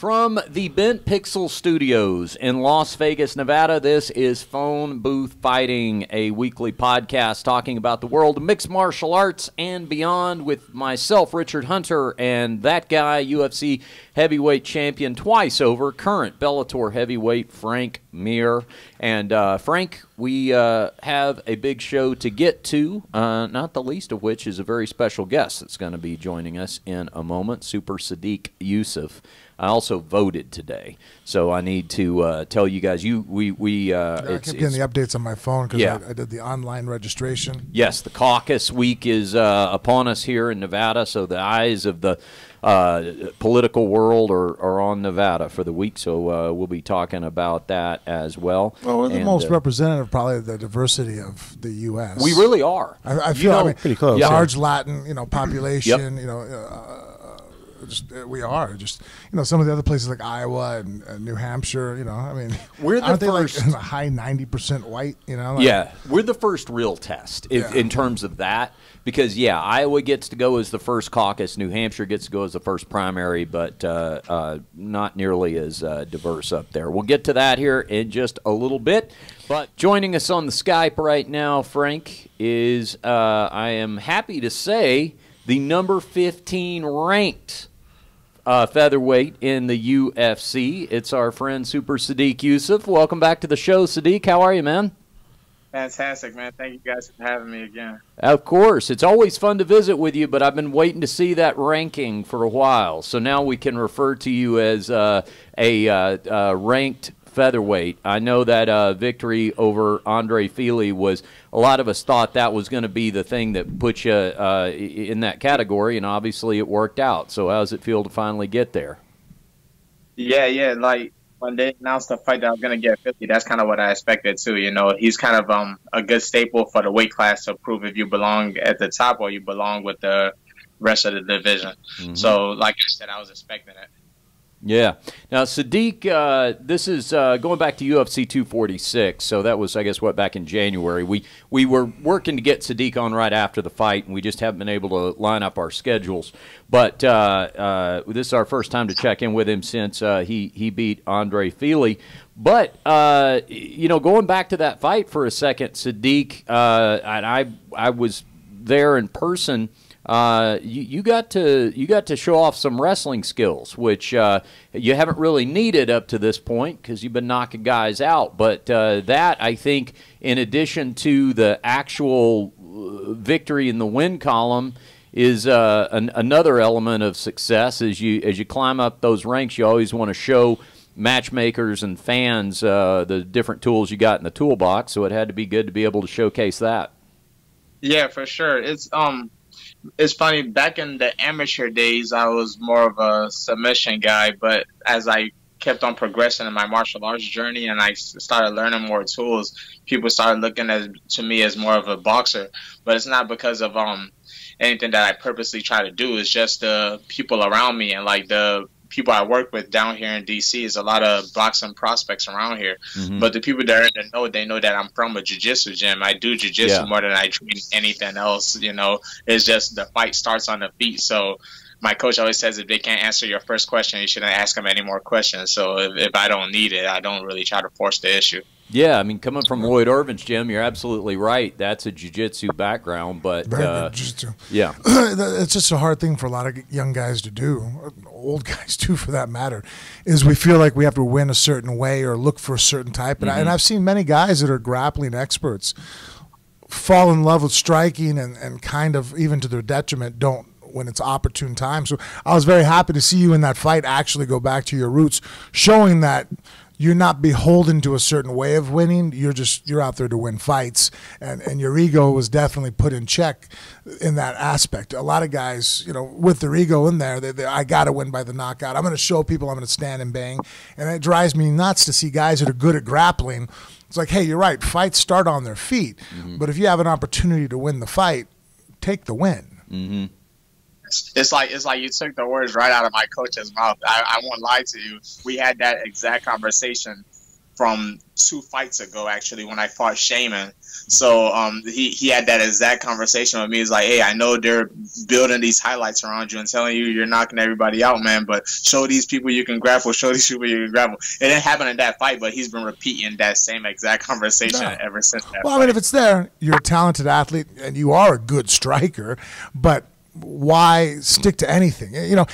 From the Bent Pixel Studios in Las Vegas, Nevada, this is Phone Booth Fighting, a weekly podcast talking about the world of mixed martial arts and beyond with myself, Richard Hunter, and that guy, UFC heavyweight champion twice over, current Bellator heavyweight Frank Mir. And Frank, we have a big show to get to, not the least of which is a very special guest that's going to be joining us in a moment, Super Sodiq Yusuff. I also voted today, so I need to tell you guys. I kept getting the updates on my phone because I did the online registration. Yes, the caucus week is upon us here in Nevada, so the eyes of the political world are on Nevada for the week. So we'll be talking about that as well. Well, we're the most representative, probably, of the diversity of the U.S. We really are. I feel, I mean, pretty close. Yeah. Large Latin, population, yep. We are just, some of the other places like Iowa and New Hampshire, I mean, we're the first, like, in a high 90% white, Like, yeah, we're the first real test in terms of that, because Iowa gets to go as the first caucus, New Hampshire gets to go as the first primary, but not nearly as diverse up there. We'll get to that here in just a little bit. But joining us on the Skype right now, Frank, is I am happy to say the number 15 ranked featherweight in the UFC. It's our friend Super Sodiq Yusuff. Welcome back to the show, Sodiq. How are you, man? Fantastic, man. Thank you guys for having me again. Of course. It's always fun to visit with you, but I've been waiting to see that ranking for a while. So now we can refer to you as a ranked featherweight. I know that victory over Andre Fili was, a lot of us thought that was going to be the thing that put you in that category, and obviously it worked out. So how does it feel to finally get there? Yeah. Like, when they announced the fight that I was going to get 50, that's kind of what I expected too. He's kind of a good staple for the weight class to prove if you belong at the top or you belong with the rest of the division. Mm-hmm. So, like I said, I was expecting it. Yeah. Now, Sodiq, this is going back to UFC 246. So that was, I guess, back in January. We were working to get Sodiq on right after the fight, and we just haven't been able to line up our schedules. But this is our first time to check in with him since he beat Andre Fili. But, going back to that fight for a second, Sodiq, and I was there in person. You got to show off some wrestling skills, which you haven't really needed up to this point because you've been knocking guys out. But that, I think, in addition to the actual victory in the win column, is another element of success. As you climb up those ranks, you always want to show matchmakers and fans the different tools you got in the toolbox. So it had to be good to be able to showcase that. Yeah, for sure. It's funny, back in the amateur days, I was more of a submission guy, but as I kept on progressing in my martial arts journey and I started learning more tools, people started looking to me as more of a boxer. But it's not because of anything that I purposely try to do. It's just the people around me, and like the people I work with down here in DC, is a lot of boxing prospects around here. Mm-hmm. But the people that are in the know, they know that I'm from a jiu-jitsu gym. I do jiu-jitsu more than I train anything else. It's just the fight starts on the feet. So my coach always says, if they can't answer your first question, you shouldn't ask them any more questions. So if I don't need it, I don't really try to force the issue. Yeah, I mean, coming from Lloyd Irvin's gym, you're absolutely right. That's a jiu-jitsu background, but jiu-jitsu. Yeah, it's just a hard thing for a lot of young guys to do, or old guys too, for that matter. Is we feel like we have to win a certain way or look for a certain type, and I've seen many guys that are grappling experts fall in love with striking and kind of, even to their detriment, don't when it's opportune time. So I was very happy to see you in that fight actually go back to your roots, showing that you're not beholden to a certain way of winning. You're out there to win fights, and your ego was definitely put in check in that aspect. A lot of guys, with their ego in there, I got to win by the knockout. I'm going to show people I'm going to stand and bang, and it drives me nuts to see guys that are good at grappling. It's like, hey, you're right. Fights start on their feet, but if you have an opportunity to win the fight, take the win. Mm-hmm. It's like you took the words right out of my coach's mouth. I won't lie to you. We had that exact conversation from 2 fights ago, actually, when I fought Shaman. So he had that exact conversation with me. He's like, hey, I know they're building these highlights around you and telling you you're knocking everybody out, man, but show these people you can grapple, show these people you can grapple. It didn't happen in that fight, but he's been repeating that same exact conversation ever since that fight. I mean, if it's there, you're a talented athlete and you are a good striker, but why stick to anything? You know,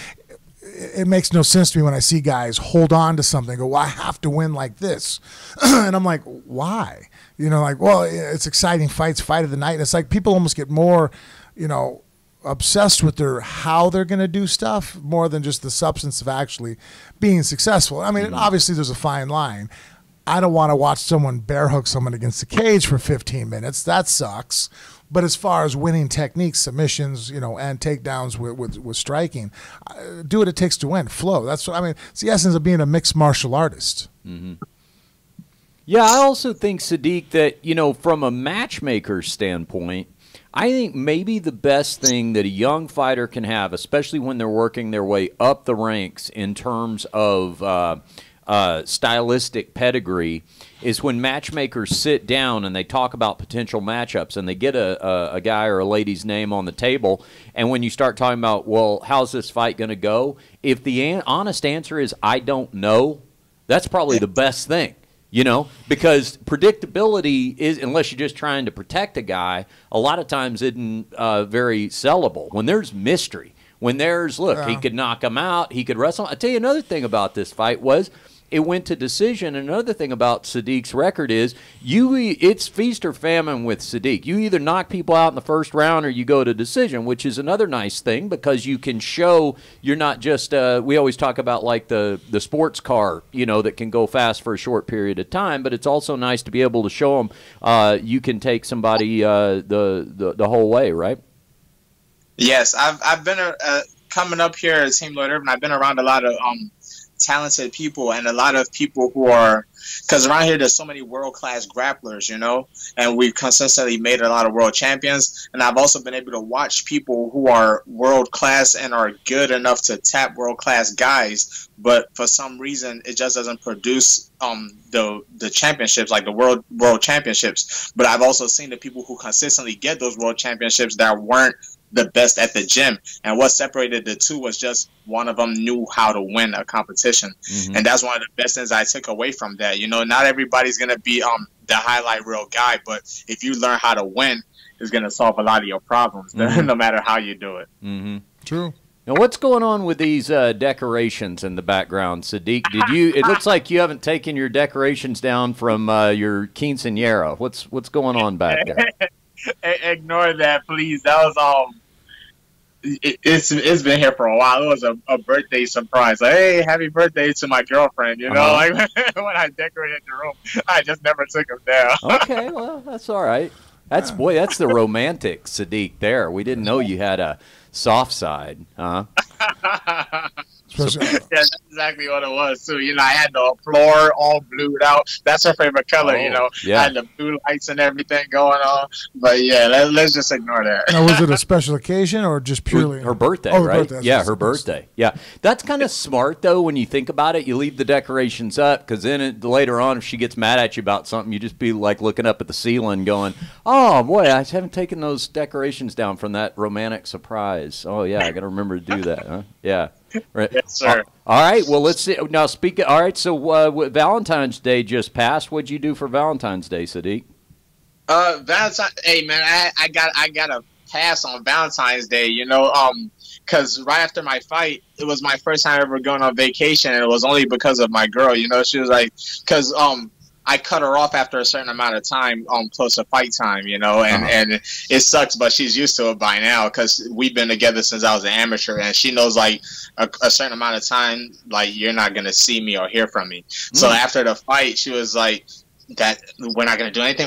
it makes no sense to me when I see guys hold on to something, go, well, I have to win like this. And I'm like, why? You know, like, well, it's exciting fights, fight of the night. And it's like people almost get more, you know, obsessed with their how they're going to do stuff more than just the substance of actually being successful. I mean, obviously there's a fine line. I don't want to watch someone bear hook someone against the cage for 15 minutes. That sucks. But as far as winning techniques, submissions, you know, and takedowns with striking, do what it takes to win. Flow. That's what I mean. It's the essence of being a mixed martial artist. Mm-hmm. Yeah, I also think, Sodiq, that, you know, from a matchmaker standpoint, I think maybe the best thing that a young fighter can have, especially when they're working their way up the ranks in terms of stylistic pedigree, is when matchmakers sit down and they talk about potential matchups and they get a guy or a lady's name on the table, and when you start talking about, well, how's this fight going to go? If the honest answer is, I don't know, that's probably the best thing. You know, because predictability is, unless you're just trying to protect a guy, a lot of times isn't very sellable. When there's mystery, when there's, look, he could knock him out, he could wrestle. I'll tell you another thing about this fight was it went to decision. Another thing about Sodiq's record is it's feast or famine with Sodiq. You either knock people out in the first round or you go to decision, which is another nice thing because you can show you're not just we always talk about like the sports car, you know, that can go fast for a short period of time, but it's also nice to be able to show them you can take somebody the whole way, right? Yes, I've been coming up here as Team Lloyd Urban. I've been around a lot of talented people and a lot of people who are, because around here there's so many world-class grapplers, you know, and we've consistently made a lot of world champions. And I've also been able to watch people who are world-class and are good enough to tap world-class guys, but for some reason it just doesn't produce the championships, like the world championships. But I've also seen the people who consistently get those world championships that weren't the best at the gym, and what separated the two was just one of them knew how to win a competition. Mm-hmm. And that's one of the best things I took away from that. You know, not everybody's gonna be the highlight reel guy, but if you learn how to win, it's gonna solve a lot of your problems. Mm-hmm. No matter how you do it. Mm-hmm. True. Now, what's going on with these decorations in the background, Sodiq? Did you? It looks like you haven't taken your decorations down from your quinceañera. What's going on back there? Ignore that, please. That was it's been here for a while. It was a birthday surprise. Like, hey, happy birthday to my girlfriend. You know, like when I decorated the room, I just never took them down. Okay, well, that's all right. That's boy, that's the romantic Sodiq there. We didn't know you had a soft side, huh? Yeah, that's exactly what it was too. You know, I had the floor all blued out. That's her favorite color. Oh, you know, yeah. I had the blue lights and everything going on. But yeah, let's just ignore that. Now, was it a special occasion or just purely her birthday? Oh, right? Birthday. Yeah, her birthday. Yeah, that's kind of smart though. When you think about it, you leave the decorations up because then later on, if she gets mad at you about something, you just be like looking up at the ceiling, going, "Oh boy, I haven't taken those decorations down from that romantic surprise." Oh yeah, I got to remember to do that. Huh? Yeah. Right. Yes, sir. All right. Well, let's see. Now, speak. All right. So, Valentine's Day just passed. What'd you do for Valentine's Day, Sodiq? Valentine. Hey, man, I got a pass on Valentine's Day. You know, because right after my fight, it was my first time ever going on vacation, and it was only because of my girl. You know, she was like, because I cut her off after a certain amount of time, close to fight time, you know, and, and it sucks, but she's used to it by now because we've been together since I was an amateur, and she knows like a certain amount of time, like you're not gonna see me or hear from me. Mm. So after the fight, she was like, "That we're not gonna do anything,"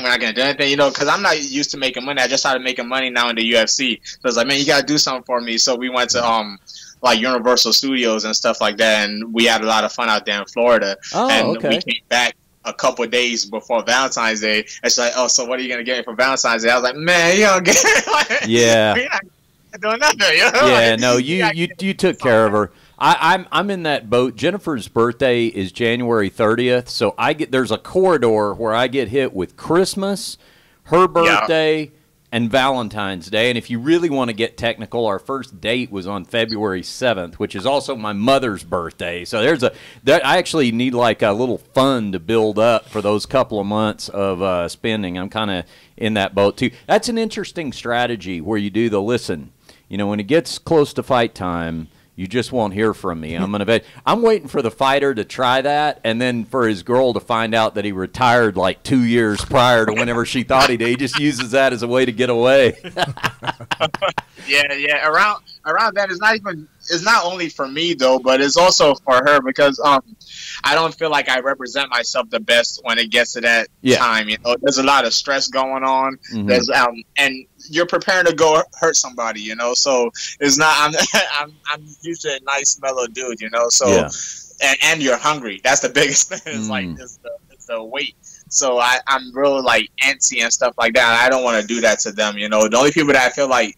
you know, because I'm not used to making money. I just started making money now in the UFC. So I was like, man, you gotta do something for me. So we went to like Universal Studios and stuff like that, and we had a lot of fun out there in Florida. Oh, and okay. We came back a couple of days before Valentine's Day, and she's like, "Oh, so what are you gonna get me for Valentine's Day?" I was like, "Man, you don't get it." Like, yeah, you're not doing nothing. You know? Yeah, like, no, you took care of her. I'm in that boat. Jennifer's birthday is January 30th, so I get there's a corridor where I get hit with Christmas, her birthday, and Valentine's Day. And if you really want to get technical, our first date was on February 7th, which is also my mother's birthday. So there's a I actually need like a little fun to build up for those couple of months of spending. I'm kind of in that boat too. That's an interesting strategy where you do the listen. You know, when it gets close to fight time, you just won't hear from me. I'm waiting for the fighter to try that, and then for his girl to find out that he retired like 2 years prior to whenever she thought he did. He just uses that as a way to get away. Yeah. Around that, it's not only for me though, but it's also for her because I don't feel like I represent myself the best when it gets to that time. You know, there's a lot of stress going on. There's and you're preparing to go hurt somebody, you know, so it's not, I'm usually a nice mellow dude, you know, so, and you're hungry. That's the biggest thing. It's like, it's the weight. So I'm real like antsy and stuff like that. I don't want to do that to them. You know, the only people that I feel like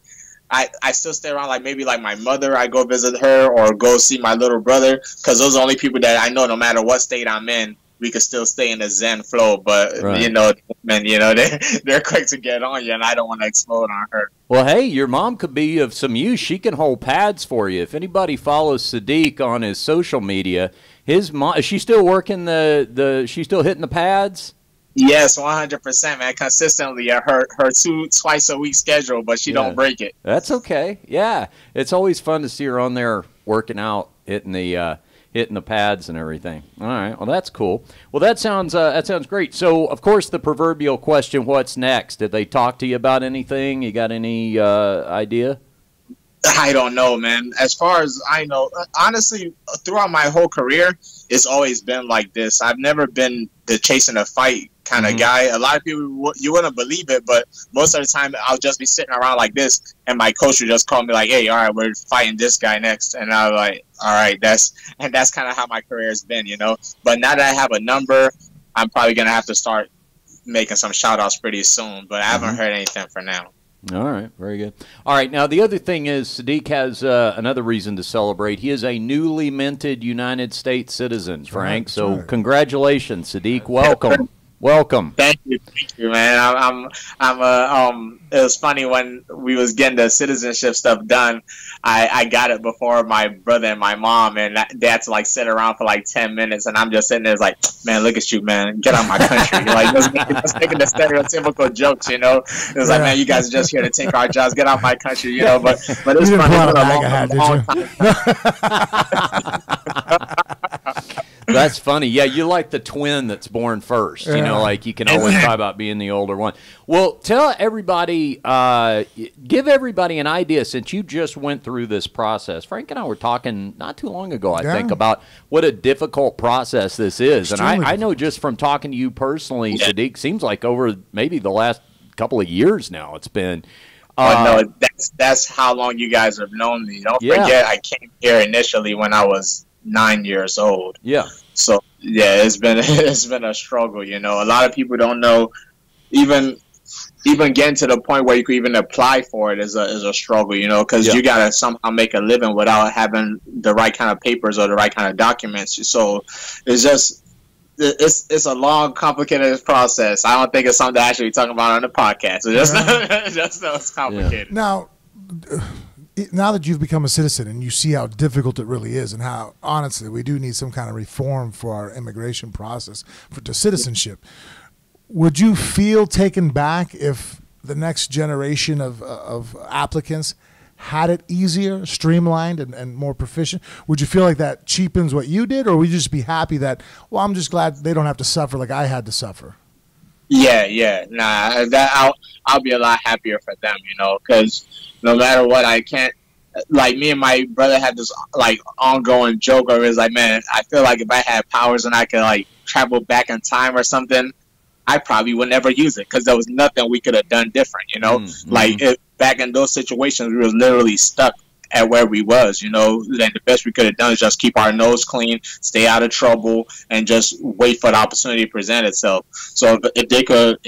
I still stay around, like maybe like my mother, I go visit her or go see my little brother. 'Cause those are the only people that I know, no matter what state I'm in, we could still stay in the Zen flow, but you know, man, you know, they're quick to get on you, and I don't want to explode on her. Well, hey, your mom could be of some use. She can hold pads for you. If anybody follows Sodiq on his social media, his mom, is she still working she's still hitting the pads? Yes, 100%, man. Consistently, her twice a week schedule, but she don't break it. That's okay. Yeah, it's always fun to see her on there working out, hitting the pads and everything. All right. Well, that's cool. Well, that sounds great. So, of course, the proverbial question: what's next? Did they talk to you about anything? You got any idea? I don't know, man. As far as I know, honestly, throughout my whole career, it's always been like this. I've never been the chasing a fight kind of guy. A lot of people, you wouldn't believe it, but most of the time I'll just be sitting around like this, and my coach would just call me like, "Hey, all right, we're fighting this guy next," and I'm like, "All right, that's kind of how my career has been, you know." But now that I have a number, I'm probably gonna have to start making some shout outs pretty soon. But I haven't heard anything for now. All right, very good. All right, now the other thing is Sodiq has another reason to celebrate. He is a newly minted United States citizen, Frank. So congratulations, Sodiq. Welcome. Welcome. Thank you, man. It was funny when we was getting the citizenship stuff done. I got it before my brother and my mom, and that's like sit around for like 10 minutes, and I'm just sitting there like, man, look at you, man, get out of my country. Like just making the stereotypical jokes, you know. It was like, man, you guys are just here to take our jobs. Get out of my country, you know. But it was funny for a long time. That's funny. Yeah, you like the twin that's born first. You know, like you can always talk about being the older one. Well, tell everybody, give everybody an idea since you just went through this process. Frank and I were talking not too long ago, I think, about what a difficult process this is. Extremely. And I know just from talking to you personally, Sodiq, seems like over maybe the last couple of years now it's been. But no, that's how long you guys have known me. Don't forget, I came here initially when I was 9 years old. Yeah. So yeah, it's been a struggle, you know. A lot of people don't know even getting to the point where you could even apply for it is a struggle, you know, because you gotta somehow make a living without having the right kind of papers or the right kind of documents. So it's just it's a long, complicated process. I don't think it's something to actually talk about on the podcast. It's just just it's complicated. Yeah. Now that you've become a citizen and you see how difficult it really is and how, honestly, we do need some kind of reform for our immigration process to citizenship, would you feel taken back if the next generation of applicants had it easier, streamlined, and more proficient? Would you feel like that cheapens what you did, or would you just be happy that, well, I'm just glad they don't have to suffer like I had to suffer? Yeah. Nah, I'll be a lot happier for them, you know, because no matter what, I can't. Like me and my brother had this like ongoing joke where it's like, man, I feel like if I had powers and I could like travel back in time or something, I probably would never use it because there was nothing we could have done different, you know. Like back in those situations, we were literally stuck at where we was, you know. And the best we could have done is just keep our nose clean, stay out of trouble, and just wait for the opportunity to present itself. So if they could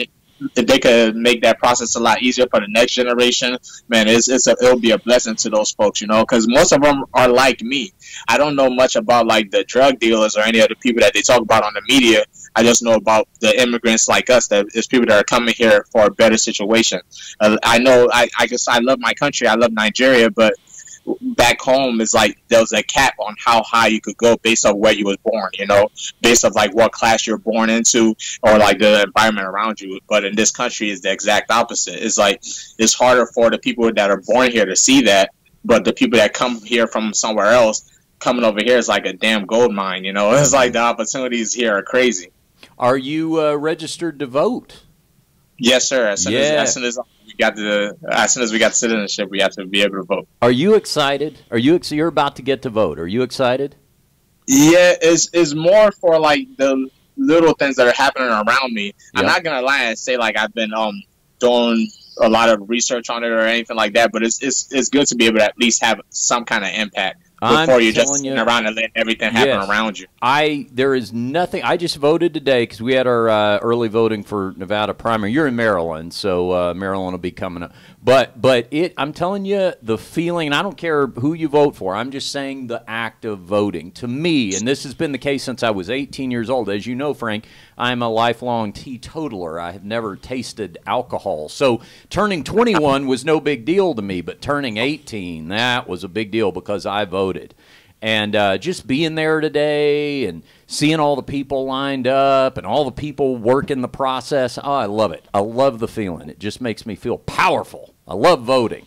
if they could make that process a lot easier for the next generation, man, it'll be a blessing to those folks, you know, because most of them are like me. I don't know much about like the drug dealers or any other people that they talk about on the media. I just know about the immigrants like us, that it's people that are coming here for a better situation. I know, I guess I love my country. I love Nigeria, but back home is like there was a cap on how high you could go based on where you was born, you know, based on like what class you're born into or like the environment around you. But in this country is the exact opposite. It's like it's harder for the people that are born here to see that, but the people that come here from somewhere else coming over here is like a damn gold mine, you know. It's like the opportunities here are crazy. Are you registered to vote? Yes, sir. As soon as we got citizenship, we have to be able to vote. Are you excited? So you're about to get to vote. Are you excited? Yeah, it's more for like the little things that are happening around me. Yep. I'm not gonna lie and say like I've been doing a lot of research on it or anything like that, but it's good to be able to at least have some kind of impact before you're just sitting around and letting everything happen around you. There is nothing. I just voted today because we had our early voting for Nevada primary. You're in Maryland, so Maryland will be coming up. But I'm telling you, the feeling, and I don't care who you vote for, I'm just saying the act of voting. To me, and this has been the case since I was 18 years old, as you know, Frank, I'm a lifelong teetotaler. I have never tasted alcohol. So turning 21 was no big deal to me, but turning 18, that was a big deal because I voted. And just being there today and seeing all the people lined up and all the people working the process, oh, I love it. I love the feeling. It just makes me feel powerful. I love voting,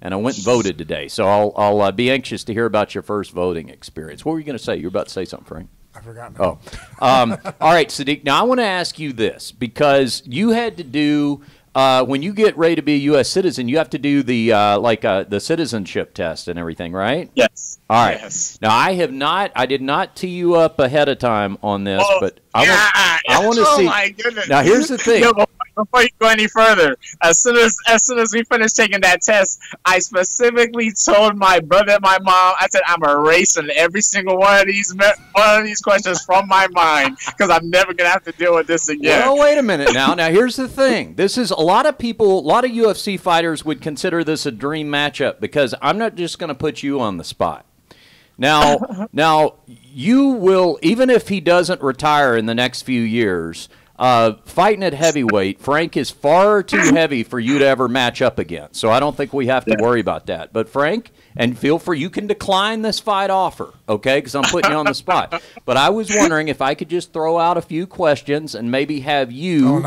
and I went and voted today. So I'll be anxious to hear about your first voting experience. What were you going to say? You were about to say something, Frank. I forgot. Oh, all right, Sodiq. Now I want to ask you this, because you had to do when you get ready to be a U.S. citizen, you have to do the the citizenship test and everything, right? Yes. All right. Yes. Now I did not tee you up ahead of time on this, but I want to see. My goodness. Now here's the thing. Yo, before you go any further, as soon as we finished taking that test, I specifically told my brother and my mom. I said I'm erasing every single one of these questions from my mind because I'm never gonna have to deal with this again. Well, wait a minute now. Now here's the thing. This is a lot of people, a lot of UFC fighters would consider this a dream matchup because I'm not just going to put you on the spot. Now you will, even if he doesn't retire in the next few years, fighting at heavyweight, Frank is far too heavy for you to ever match up against. So I don't think we have to worry about that. But Frank, and feel free, you can decline this fight offer, okay, because I'm putting you on the spot. But I was wondering if I could just throw out a few questions and maybe have you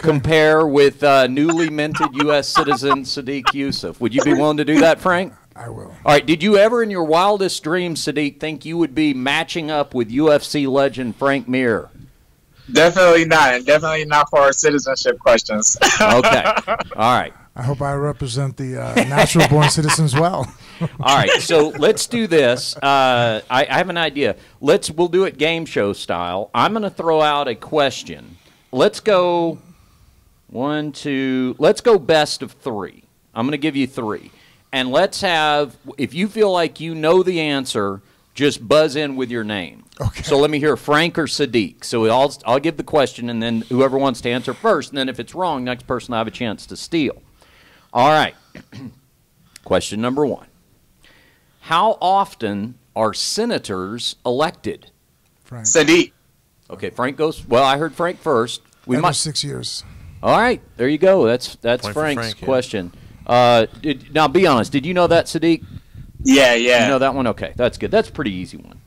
compare with newly minted U.S. citizen Sodiq Yusuff. Would you be willing to do that, Frank? I will. All right. Did you ever in your wildest dreams, Sodiq, think you would be matching up with UFC legend Frank Mir? Definitely not, and definitely not for our citizenship questions. Okay. All right. I hope I represent the natural-born citizens well. All right, so let's do this. I have an idea. We'll do it game show style. I'm going to throw out a question. Let's go let's go best of three. I'm going to give you three. And let's have, if you feel like you know the answer, just buzz in with your name. Okay. So let me hear Frank or Sodiq. So I'll give the question, and then whoever wants to answer first, and then if it's wrong, next person will have a chance to steal. All right. Question number one. How often are senators elected? Frank. Sadiq. Okay, Frank goes. Well, I heard Frank first. We might 6 years. All right. There you go. That's point Frank's question. Yeah. Now, be honest. Did you know that, Sadiq? Yeah. You know that one? Okay, that's good. That's a pretty easy one.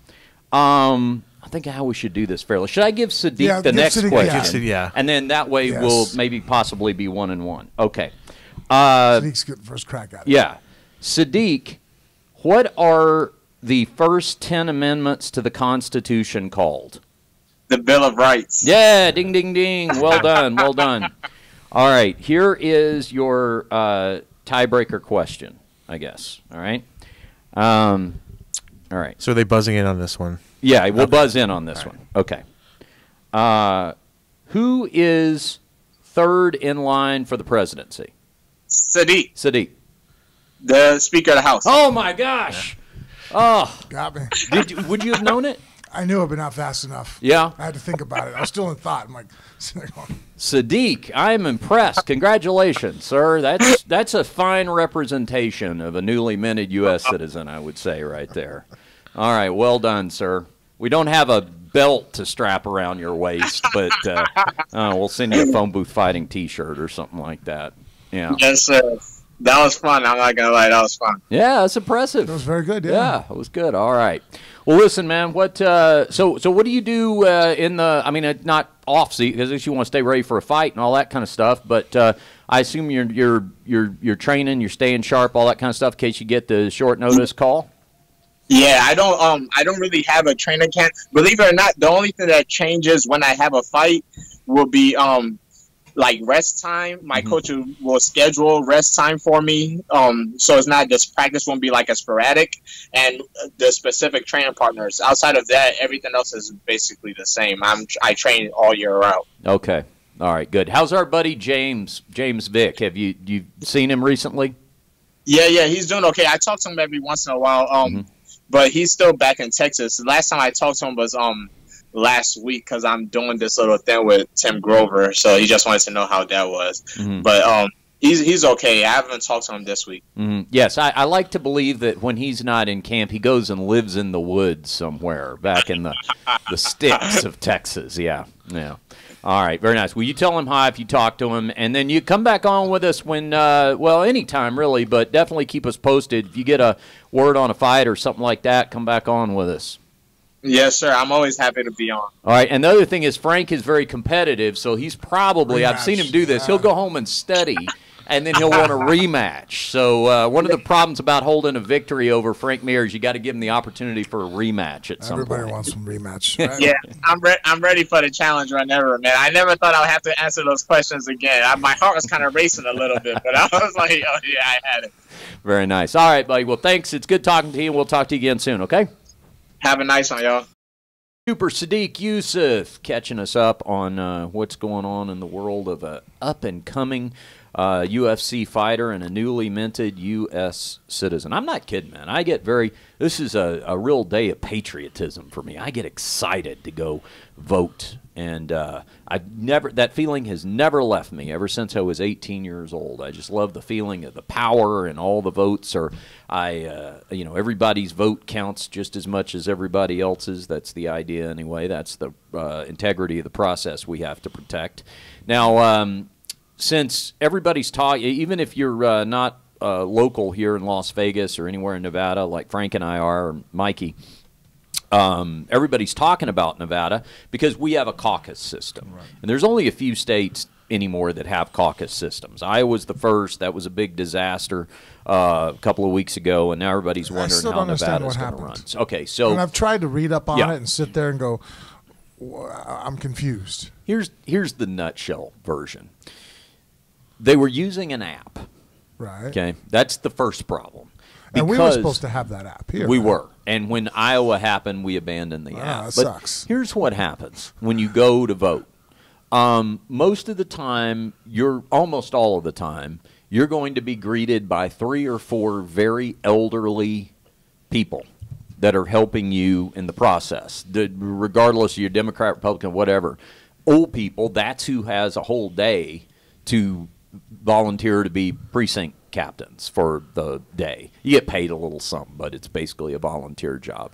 I think how we should do this fairly. Should I give Sadiq the next question? Yeah. And then that way we'll maybe possibly be 1-1. Okay. Sadiq's good first crack at it. Yeah. Sadiq, what are the first 10 amendments to the Constitution called? The Bill of Rights. Yeah, ding, ding, ding. Well done, well done. All right, here is your tiebreaker question, I guess. All right. All right. So are they buzzing in on this one? Yeah, we'll buzz in on this one. Okay. Who is third in line for the presidency? Sadiq. Sadiq. The Speaker of the House. Oh, my gosh. Yeah. Oh. Got me. Would you have known it? I knew it, but not fast enough. Yeah. I had to think about it. I was still in thought. I'm like, Sodiq, I'm impressed. Congratulations, sir. That's a fine representation of a newly minted U.S. citizen, I would say, right there. All right, well done, sir. We don't have a belt to strap around your waist, but we'll send you a Phone Booth Fighting T-shirt or something like that. Yeah. Yes, sir. That was fun. I'm not going to lie. That was fun. Yeah, that's impressive. That was very good. Yeah, it was good. All right. Well, listen, man. What? So what do you do in the? I mean, not off season because you want to stay ready for a fight and all that kind of stuff. But I assume you're training, you're staying sharp, all that kind of stuff in case you get the short notice call. Yeah, I don't really have a trainer camp. Believe it or not, the only thing that changes when I have a fight will be like rest time. My coach will schedule rest time for me, so it's not just practice won't be like as sporadic, and the specific training partners. Outside of that, everything else is basically the same. I train all year round. Okay, all right, good. How's our buddy James Vick? Have you seen him recently? Yeah, he's doing okay. I talk to him every once in a while, but he's still back in Texas. The last time I talked to him was last week because I'm doing this little thing with Tim Grover, so he just wanted to know how that was. But he's okay. I haven't talked to him this week. Yes, I like to believe that when he's not in camp, he goes and lives in the woods somewhere back in the the sticks of Texas. Yeah. All right, very nice. Well, you tell him hi if you talk to him, and then you come back on with us when, well, anytime really, but definitely keep us posted. If you get a word on a fight or something like that, come back on with us. Yes, sir. I'm always happy to be on. All right. And the other thing is Frank is very competitive, so he's probably, I've seen him do this, he'll go home and study, and then he'll want a rematch. So one of the problems about holding a victory over Frank Mir is you got to give him the opportunity for a rematch at some point. Everybody wants some rematch. Right? Yeah, I'm ready for the challenge whenever, man. I never thought I would have to answer those questions again. My heart was kind of racing a little bit, but I was like, oh, yeah, I had it. Very nice. All right, buddy. Well, thanks. It's good talking to you, and we'll talk to you again soon, okay? Have a nice one, y'all. Super Sodiq Yusuff catching us up on what's going on in the world of an up-and-coming UFC fighter and a newly minted U.S. citizen. I'm not kidding, man. I get this is a real day of patriotism for me. I get excited to go vote. And that feeling has never left me ever since I was 18 years old. I just love the feeling of the power and all the votes. You know, everybody's vote counts just as much as everybody else's. That's the idea anyway. That's the integrity of the process we have to protect. Now, since everybody's taught, even if you're not local here in Las Vegas or anywhere in Nevada, like Frank and I are, or Mikey. Everybody's talking about Nevada because we have a caucus system. Right. And there's only a few states anymore that have caucus systems. Iowa's the first. That was a big disaster a couple of weeks ago, and now everybody's wondering how Nevada's going to run. Okay, so, and I've tried to read up on it and sit there and go, I'm confused. Here's the nutshell version. They were using an app. Right. Okay, that's the first problem. Because and we were supposed to have that app here. We were. And when Iowa happened, we abandoned the app. That sucks. Here's what happens when you go to vote. Most of the time, almost all of the time, you're going to be greeted by 3 or 4 very elderly people that are helping you in the process, regardless of your Democrat, Republican, whatever. Old people, that's who has a whole day to volunteer to be precinct captains for the day. You get paid a little something, but it's basically a volunteer job.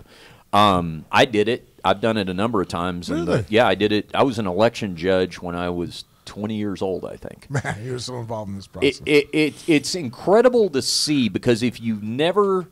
I did it. I've done it a number of times. Really? Yeah, I did it. I was an election judge when I was 20 years old, I think. Man, you were so involved in this process. It's incredible to see, because if you've never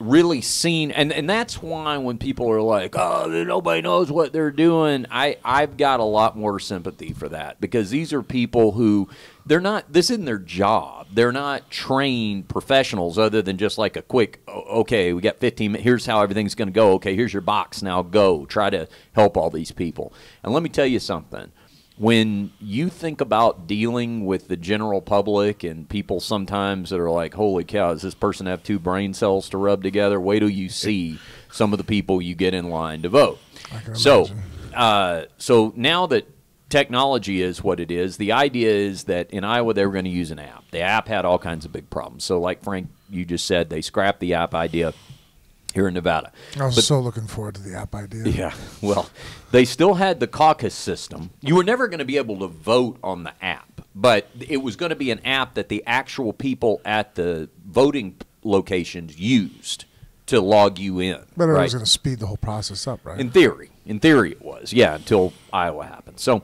really seen, and that's why when people are like, oh, nobody knows what they're doing, I've got a lot more sympathy for that, because these are people who this isn't their job. They're not trained professionals other than just like a quick, okay, we got 15 minutes. Here's how everything's going to go. Okay, here's your box. Now go. Try to help all these people. And let me tell you something. When you think about dealing with the general public and people sometimes that are like, holy cow, does this person have 2 brain cells to rub together? Wait till you see some of the people you get in line to vote. So now that technology is what it is, the idea is that in Iowa they were going to use an app. The app had all kinds of big problems. So like Frank, you just said, they scrapped the app idea. here in Nevada. I was so looking forward to the app idea. Yeah, well, they still had the caucus system. You were never going to be able to vote on the app, but it was going to be an app that the actual people at the voting locations used to log you in. But it was going to speed the whole process up, right? In theory. In theory it was, yeah, until Iowa happened. So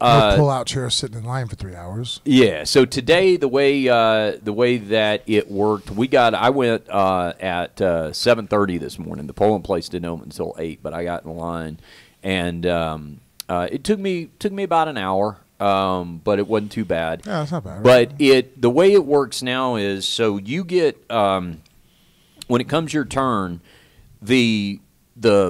pull-out chairs sitting in line for 3 hours. Yeah, so today the way that it worked, I went at 7:30 this morning. The polling place didn't open until 8, but I got in line, and it took me about an hour, but it wasn't too bad. Yeah, it's not bad. But right? The way it works now is, so you get when it comes your turn, the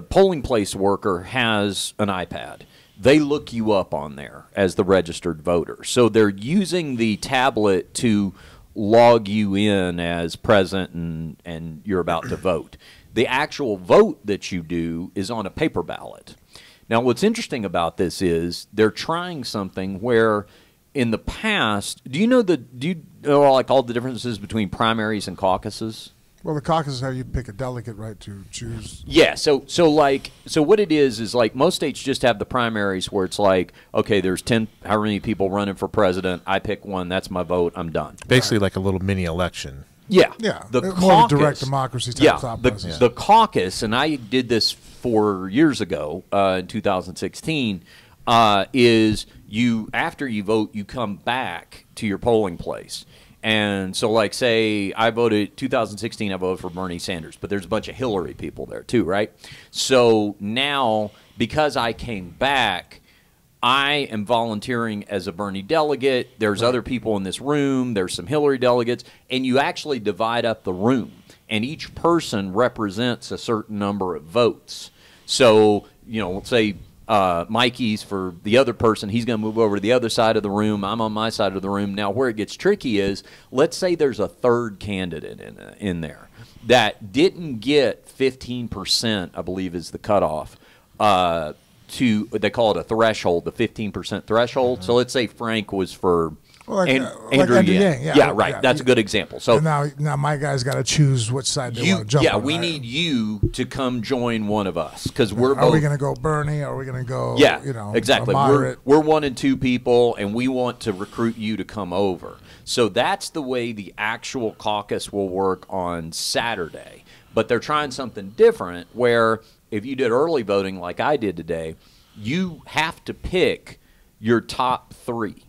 polling place worker has an iPad. They look you up on there as the registered voter. So they're using the tablet to log you in as present and you're about to vote. The actual vote that you do is on a paper ballot. Now, what's interesting about this is they're trying something where in the past, do you know like all the differences between primaries and caucuses? Well, the caucus is how you pick a delegate, right, to choose. Yeah, so what it is like most states just have the primaries where it's like, okay, there's 10, however many people running for president, I pick one, that's my vote, I'm done. Basically like a little mini election. Yeah. Yeah, the caucus, more direct democracy type the caucus, and I did this 4 years ago in 2016, is after you vote, you come back to your polling place. And so, like, say I voted 2016, I voted for Bernie Sanders, but there's a bunch of Hillary people there too, right? So now, because I came back, I am volunteering as a Bernie delegate. There's other people in this room. There's some Hillary delegates. And you actually divide up the room, and each person represents a certain number of votes. So, you know, let's say Mikey's for the other person, he's going to move over to the other side of the room. I'm on my side of the room. Now, where it gets tricky is, let's say there's a third candidate in there that didn't get 15%, I believe is the cutoff, they call it a threshold, the 15% threshold. Mm-hmm. So let's say Frank was for Andrew Yang. Yeah, right. That's a good example. So now my guy's got to choose which side they want to jump on. Yeah, we need you to come join one of us because we're both. Are we going to go Bernie? Are we going to go? Yeah, you know, exactly. We're 1 and 2 people, and we want to recruit you to come over. So that's the way the actual caucus will work on Saturday. But they're trying something different where if you did early voting like I did today, you have to pick your top 3.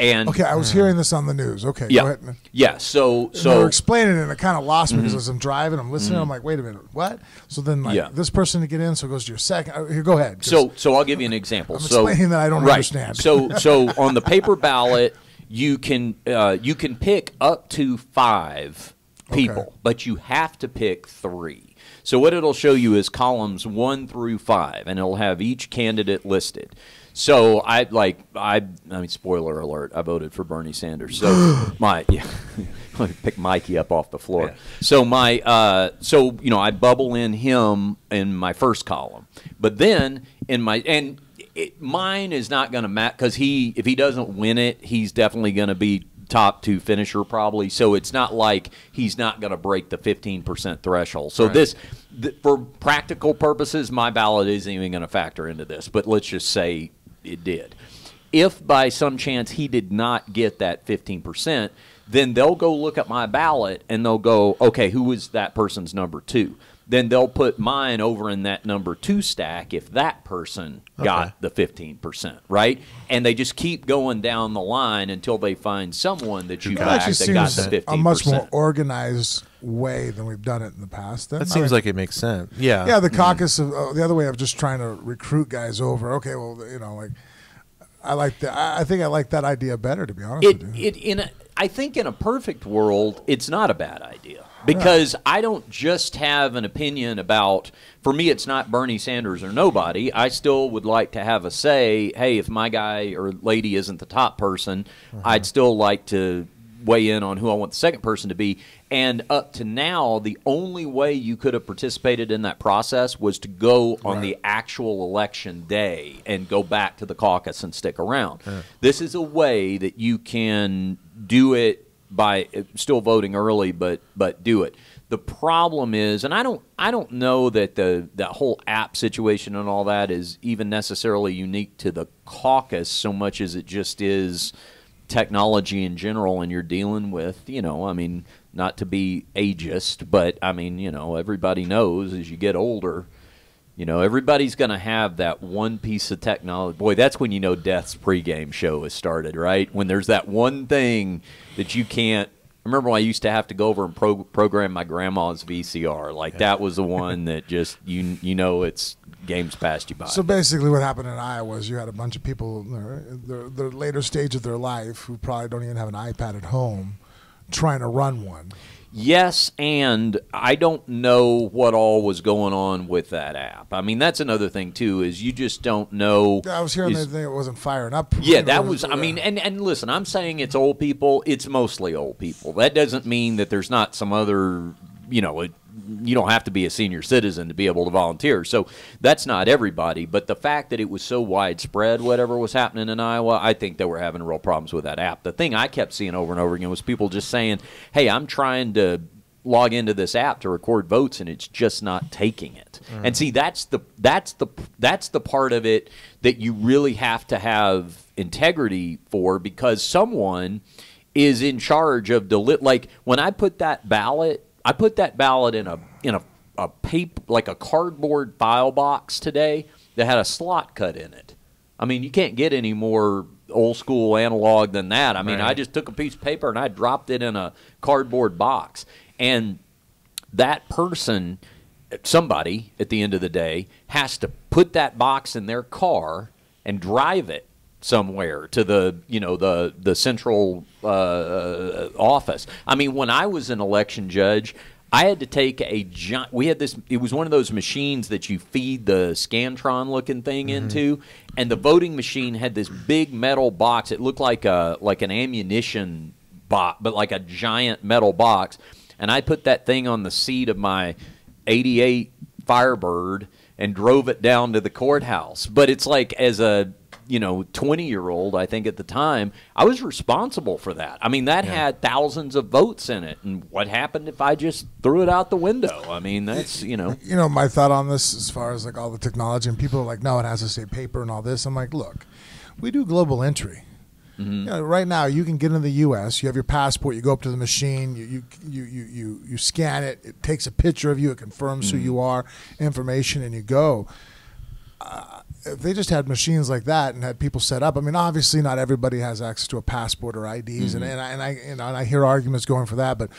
And okay, I was hearing this on the news. Okay, yeah, go ahead. Yeah, so they were explaining it, and it kind of lost me because as I'm driving, I'm listening. I'm like, wait a minute, what? So then, like, this person to get in, so it goes to your second. Here, go ahead. So I'll give you an example. I'm explaining that I don't understand. So on the paper ballot, you can pick up to 5 people, but you have to pick 3. So what it'll show you is columns 1 through 5, and it'll have each candidate listed. So I mean, spoiler alert, I voted for Bernie Sanders. So let me pick Mikey up off the floor. Yeah. So I bubble in him in my first column, but then mine is not going to matter because if he doesn't win it, he's definitely going to be top 2 finisher probably. So it's not like he's not going to break the 15% threshold. So for practical purposes, my ballot isn't even going to factor into this. But let's just say it did. If by some chance he did not get that 15%, then they'll go look at my ballot and they'll go, okay, who was that person's number 2? Then they'll put mine over in that number 2 stack if that person got the 15%, right? And they just keep going down the line until they find someone that you back that got the 15%. A much more organized way than we've done it in the past. That seems like it makes sense. Yeah. Yeah, the caucus, the other way of just trying to recruit guys over. Okay, well, you know, like, I think I like that idea better, to be honest with you. I think in a perfect world, it's not a bad idea because I don't just have an opinion about, for me, it's not Bernie Sanders or nobody. I still would like to have a say, hey, if my guy or lady isn't the top person, I'd still like to weigh in on who I want the second person to be. And up to now, the only way you could have participated in that process was to go on the actual election day and go back to the caucus and stick around. This is a way that you can do it by still voting early, but do it. The problem is, and I don't know that the whole app situation and all that is even necessarily unique to the caucus so much as it just is technology in general, and you're dealing with, you know, I mean, not to be ageist, but I mean, you know, everybody knows as you get older, you know, everybody's going to have that one piece of technology. Boy, that's when you know Death's pregame show has started, right? When there's that one thing that you can't. I remember when I used to have to go over and program my grandma's VCR. Like, that was the one that just, you know, it's games passed you by. So basically what happened in Iowa is you had a bunch of people in the later stage of their life who probably don't even have an iPad at home trying to run one. Yes, and I don't know what all was going on with that app. I mean, that's another thing, too, is you just don't know. I was hearing that thing, it wasn't firing up. Yeah, that was, I mean, and listen, I'm saying it's old people. It's mostly old people. That doesn't mean that there's not some other, you know, you don't have to be a senior citizen to be able to volunteer. So that's not everybody. But the fact that it was so widespread, whatever was happening in Iowa, I think they were having real problems with that app. The thing I kept seeing over and over again was people just saying, hey, I'm trying to log into this app to record votes, and it's just not taking it. Mm-hmm. And see, that's the part of it that you really have to have integrity for, because someone is in charge of the like, when I put that ballot, I put that ballot in a paper, like a cardboard file box today that had a slot cut in it. I mean, you can't get any more old school analog than that. I mean, right. I just took a piece of paper and I dropped it in a cardboard box. And that person, somebody at the end of the day, has to put that box in their car and drive it somewhere to the, you know, the central office. I mean, when I was an election judge, I had to take a giant, we had this, it was one of those machines that you feed the Scantron looking thing mm-hmm. into, and the voting machine had this big metal box. It looked like an ammunition box, but like a giant metal box. And I put that thing on the seat of my '88 Firebird and drove it down to the courthouse. But it's like, as a, you know, 20-year-old, I think at the time, I was responsible for that. I mean, that had thousands of votes in it. And what happened if I just threw it out the window? I mean, that's, you know. You know, my thought on this as far as, like, all the technology, and people are like, no, it has to say paper and all this. I'm like, look, we do global entry. Mm-hmm. You know, right now, you can get into the U.S., you have your passport, you go up to the machine, you scan it, it takes a picture of you, it confirms mm-hmm. who you are, information, and you go. If they just had machines like that and had people set up, I mean, obviously not everybody has access to a passport or IDs, mm-hmm. and I hear arguments going for that, but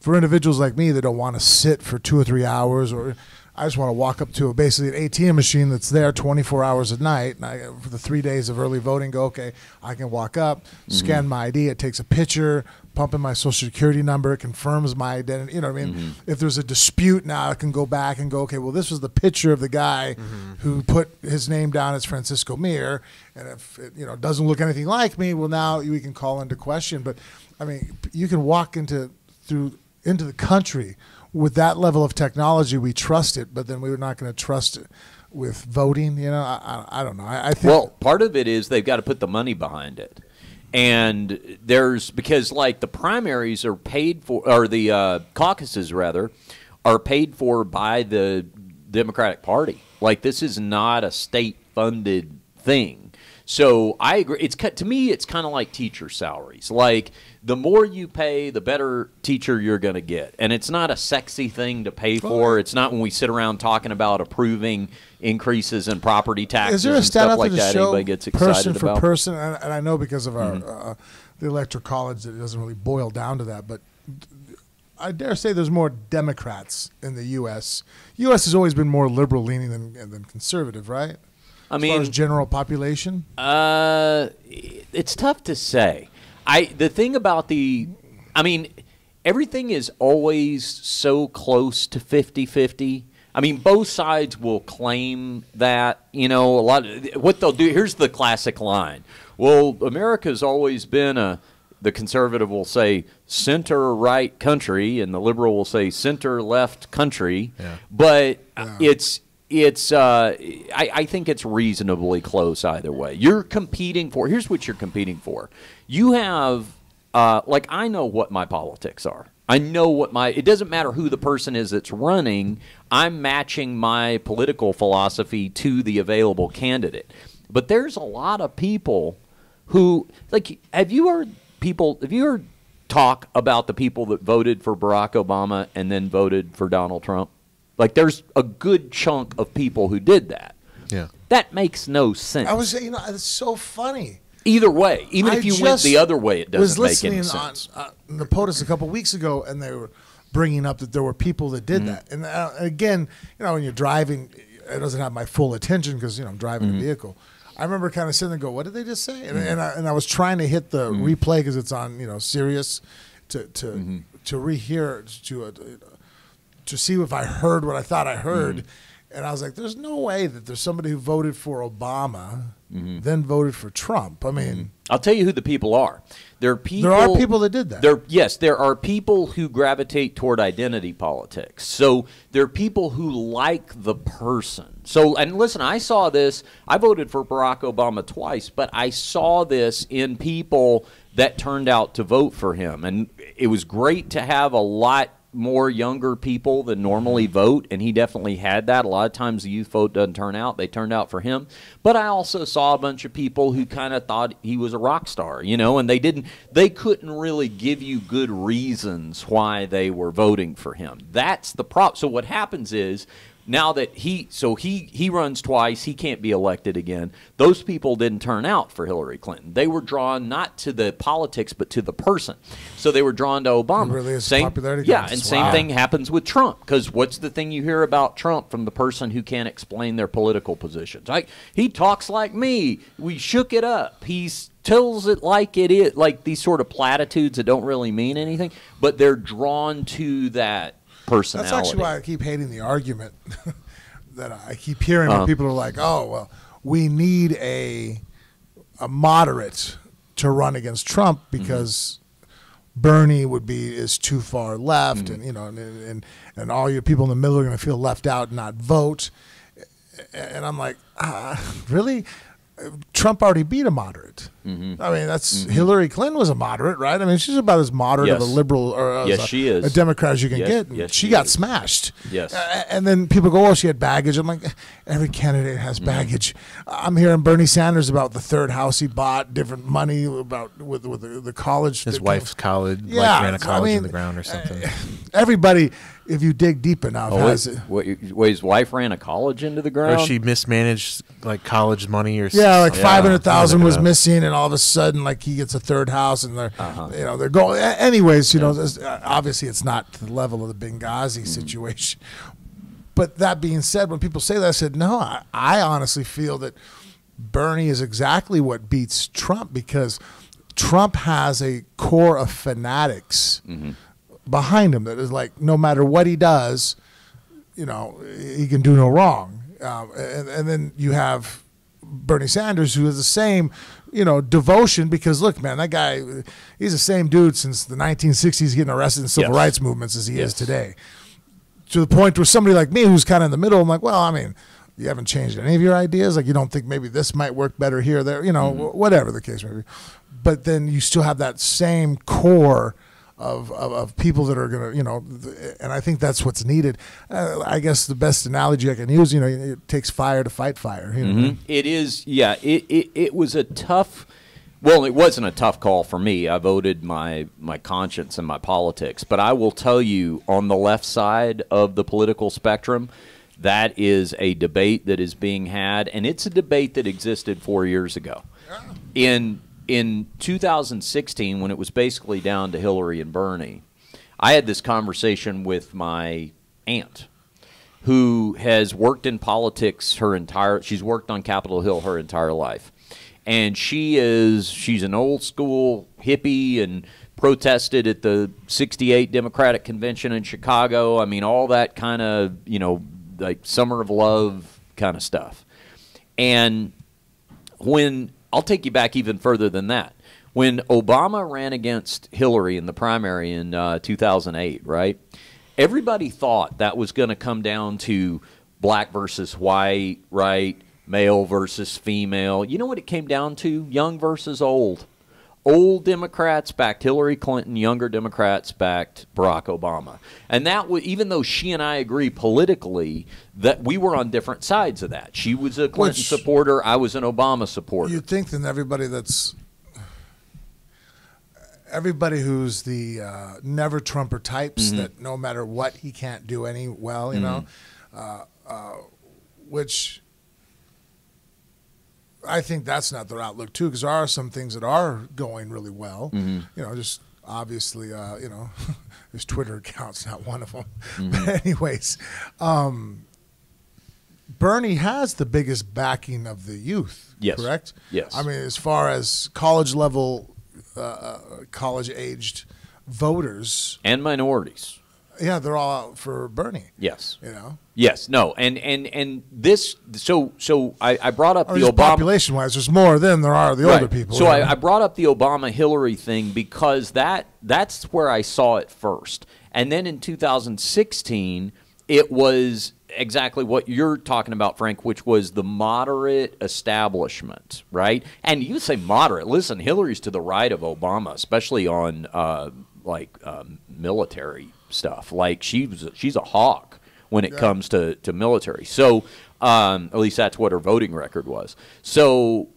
for individuals like me that don't want to sit for 2 or 3 hours, or I just want to walk up to basically an ATM machine that's there 24 hours a night, and I, for the 3 days of early voting, go, okay, I can walk up, mm-hmm. scan my ID, it takes a picture, pump in my social security number, it confirms my identity. You know what I mean? Mm-hmm. If there's a dispute now, I can go back and go, okay, well, this was the picture of the guy mm-hmm. who put his name down as Francisco Mir, and if it, you know, doesn't look anything like me, well, now we can call into question. But I mean, you can walk into the country with that level of technology. We trust it, but then we were not going to trust it with voting. You know, I don't know. I think, well, part of it is they've got to put the money behind it. And there's, because like the primaries are paid for, or the caucuses rather, are paid for by the Democratic Party. Like, this is not a state-funded thing. So I agree. It's, to me, it's kind of like teacher salaries. Like, the more you pay, the better teacher you're going to get. And it's not a sexy thing to pay for. It's not when we sit around talking about approving increases in property taxes and stuff like that. Anybody gets excited about it? Person for person, and I know because of our the electoral college that it doesn't really boil down to that, but I dare say there's more Democrats in the U.S. U.S. has always been more liberal leaning than conservative, right? I mean, as far as general population, it's tough to say. The thing about the, I mean, everything is always so close to 50-50. I mean, both sides will claim that, you know, a lot of what they'll do. Here's the classic line. Well, America's always been the conservative will say center-right country, and the liberal will say center-left country. Yeah. But I think it's reasonably close either way. You're competing for, here's what you're competing for. You have, like, I know what my politics are. I know what my – it doesn't matter who the person is that's running. I'm matching my political philosophy to the available candidate. But there's a lot of people who – like, have you heard people – have you heard talk about the people that voted for Barack Obama and then voted for Donald Trump? Like, there's a good chunk of people who did that. Yeah. That makes no sense. I was – you know, it's so funny. Either way, even if you went the other way, it doesn't make any sense. I was listening on the POTUS a couple weeks ago, and they were bringing up that there were people that did that. And again, you know, when you're driving, it doesn't have my full attention because, you know, I'm driving a vehicle. I remember kind of sitting there and go, what did they just say? And I was trying to hit the replay because it's on, you know, Sirius to rehear, to see if I heard what I thought I heard. And I was like, there's no way that there's somebody who voted for Obama, then voted for Trump. I mean, I'll tell you who the people are. There are people that did that. Yes, there are people who gravitate toward identity politics. So there are people who like the person. So, and listen, I saw this. I voted for Barack Obama twice, but I saw this in people that turned out to vote for him. And it was great to have a lot more younger people than normally vote, and he definitely had that. A lot of times the youth vote doesn't turn out. They turned out for him. But I also saw a bunch of people who kind of thought he was a rock star, you know, and they didn't, they couldn't really give you good reasons why they were voting for him. That's the problem. So what happens is, now that he runs twice, he can't be elected again. Those people didn't turn out for Hillary Clinton. They were drawn not to the politics but to the person. So they were drawn to Obama. It really is popularity. Yeah, and same thing happens with Trump, because what's the thing you hear about Trump from the person who can't explain their political positions? Like, he talks like me. We shook it up. He's tells it like it is, like these sort of platitudes that don't really mean anything, but they're drawn to that. That's actually why I keep hating the argument that I keep hearing when people are like, oh, well, we need a moderate to run against Trump because Bernie would be too far left, and you know, and all your people in the middle are going to feel left out and not vote. And I'm like, really? Trump already beat a moderate. I mean, that's Hillary Clinton was a moderate, right? I mean, she's about as moderate of a liberal or a Democrat as you can get. And she got smashed. Yes. And then people go, oh, she had baggage. I'm like, every candidate has baggage. I'm hearing Bernie Sanders about the third house he bought, different money about with the college. His wife's college, like, ran a college in the ground or something. Everybody, if you dig deep enough, has it. Wait, his wife ran a college into the ground? Or she mismanaged like college money or something. Yeah, like 500,000 was missing, and all of a sudden, like, he gets a third house, and they're, you know, they're going. Anyways, you know, obviously, it's not to the level of the Benghazi situation. But that being said, when people say that, I said, no, I honestly feel that Bernie is exactly what beats Trump, because Trump has a core of fanatics behind him that is like, no matter what he does, you know, he can do no wrong. And then you have Bernie Sanders, who is the same, you know, devotion, because look, man, that guy, he's the same dude since the 1960s, getting arrested in civil rights movements as he is today, to the point where somebody like me who's kind of in the middle, I'm like, well, I mean, you haven't changed any of your ideas. Like, you don't think maybe this might work better here or there, you know, whatever the case may be. But then you still have that same core of people that are going to, you know, and I think that's what's needed. I guess the best analogy I can use, you know, it takes fire to fight fire. You know? It is, yeah, it was a tough, well, it wasn't a tough call for me. I voted my conscience and my politics. But I will tell you, on the left side of the political spectrum, that is a debate that is being had, and it's a debate that existed 4 years ago. Yeah. In 2016, when it was basically down to Hillary and Bernie, I had this conversation with my aunt, who has worked in politics her entire – she's worked on Capitol Hill her entire life. And she's an old school hippie and protested at the '68 Democratic Convention in Chicago. I mean, all that kind of, you know, like Summer of Love kind of stuff. And when – I'll take you back even further than that. When Obama ran against Hillary in the primary in 2008, right, everybody thought that was going to come down to black versus white, right, male versus female. You know what it came down to? Young versus old. Old Democrats backed Hillary Clinton, younger Democrats backed Barack Obama. And that was, even though she and I agree politically, that we were on different sides of that. She was a Clinton supporter, I was an Obama supporter. You'd think then everybody who's the never Trumper types, that no matter what he can't do any well, you know, which I think that's not their outlook too, because there are some things that are going really well. You know, just obviously, you know, his Twitter account's not one of them. But anyways, Bernie has the biggest backing of the youth. Yes. Correct. Yes. I mean, as far as college level, college aged voters and minorities. Yeah, they're all out for Bernie. Yes. You know. Yes. No. And this. So I brought up the Obama population wise. There's more of them. There are the older people. So I brought up the Obama Hillary thing because that's where I saw it first. And then in 2016, it was exactly what you're talking about, Frank, which was the moderate establishment, right? And you say moderate. Listen, Hillary's to the right of Obama, especially on military stuff. Like she's a hawk when it comes to military. So at least that's what her voting record was. So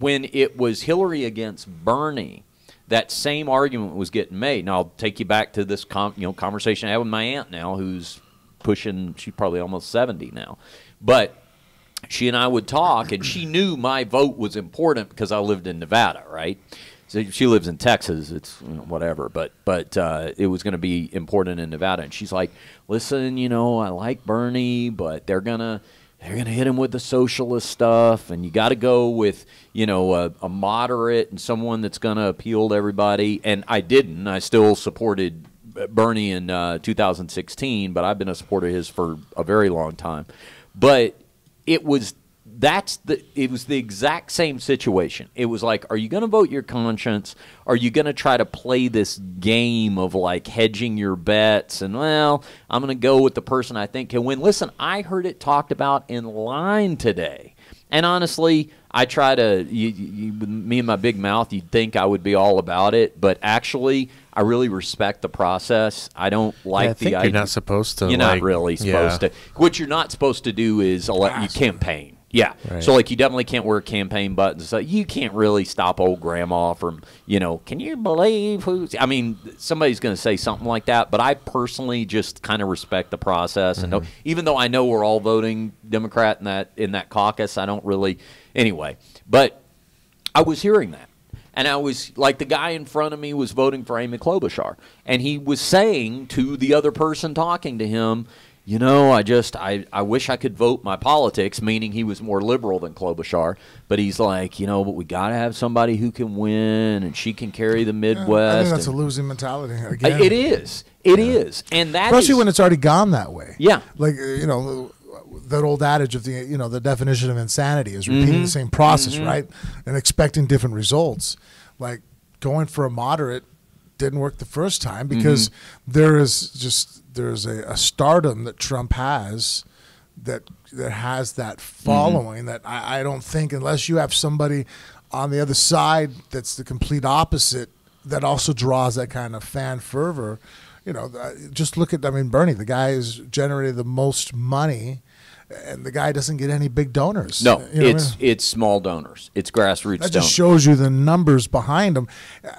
when it was Hillary against Bernie, that same argument was getting made. And I'll take you back to this conversation I had with my aunt now, who's pushing, she's probably almost 70 now, but she and I would talk, and she knew my vote was important because I lived in Nevada, right? So she lives in Texas. It's whatever, but it was going to be important in Nevada. And she's like, "Listen, you know, I like Bernie, but they're gonna hit him with the socialist stuff, and you got to go with a moderate and someone that's gonna appeal to everybody." And I didn't. I still supported Bernie in 2016, but I've been a supporter of his for a very long time. But it was. It was the exact same situation. It was like, are you going to vote your conscience? Are you going to try to play this game of like hedging your bets? And, well, I'm going to go with the person I think can win. Listen, I heard it talked about in line today. And honestly, I try to, me and my big mouth, you'd think I would be all about it. But actually, I really respect the process. I don't like the idea. You're not supposed to. You're not really supposed to. What you're not supposed to do is you campaign. Yeah, right. So like you definitely can't wear campaign buttons. So you can't really stop old grandma from, can you believe who's – I mean, somebody's going to say something like that, but I personally just kind of respect the process. And even though I know we're all voting Democrat in that caucus, I don't really – anyway. But I was hearing that. And I was – like the guy in front of me was voting for Amy Klobuchar. And he was saying to the other person talking to him, I wish I could vote my politics, meaning he was more liberal than Klobuchar. But he's like, but we got to have somebody who can win, and she can carry the Midwest. I think that's a losing mentality again. It is. It is. And that especially when it's already gone that way. Yeah. Like, that old adage of the, the definition of insanity is repeating the same process, right? And expecting different results. Like going for a moderate didn't work the first time because there's a stardom that Trump has that has that following that I don't think, unless you have somebody on the other side that's the complete opposite that also draws that kind of fan fervor. Just look at, Bernie, the guy who's generated the most money, and the guy doesn't get any big donors. No, it's small donors. It's grassroots donors. That just shows you the numbers behind them.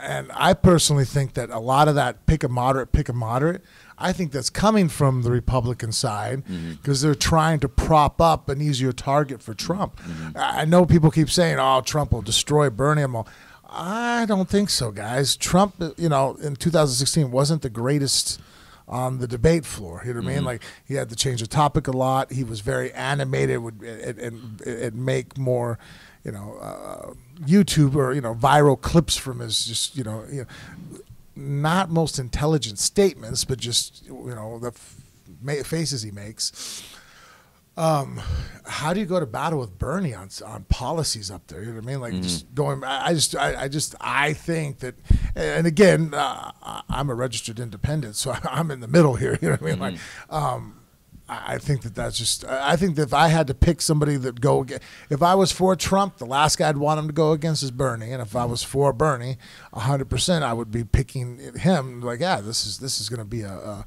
And I personally think that a lot of that pick a moderate, I think that's coming from the Republican side because they're trying to prop up an easier target for Trump. I know people keep saying, oh, Trump will destroy Bernie. I don't think so, guys. Trump, in 2016 wasn't the greatest on the debate floor, I mean? Like he had to change the topic a lot. He was very animated, would make more, YouTube or viral clips from his just not most intelligent statements, but just the faces he makes. How do you go to battle with Bernie on policies up there? Like just going. I think that, and again, I'm a registered independent, so I'm in the middle here. Like, I think that that's just, I think that if I had to pick somebody that go against, if I was for Trump, the last guy I'd want him to go against is Bernie. And if I was for Bernie, 100%, I would be picking him. Like, yeah, this is going to be a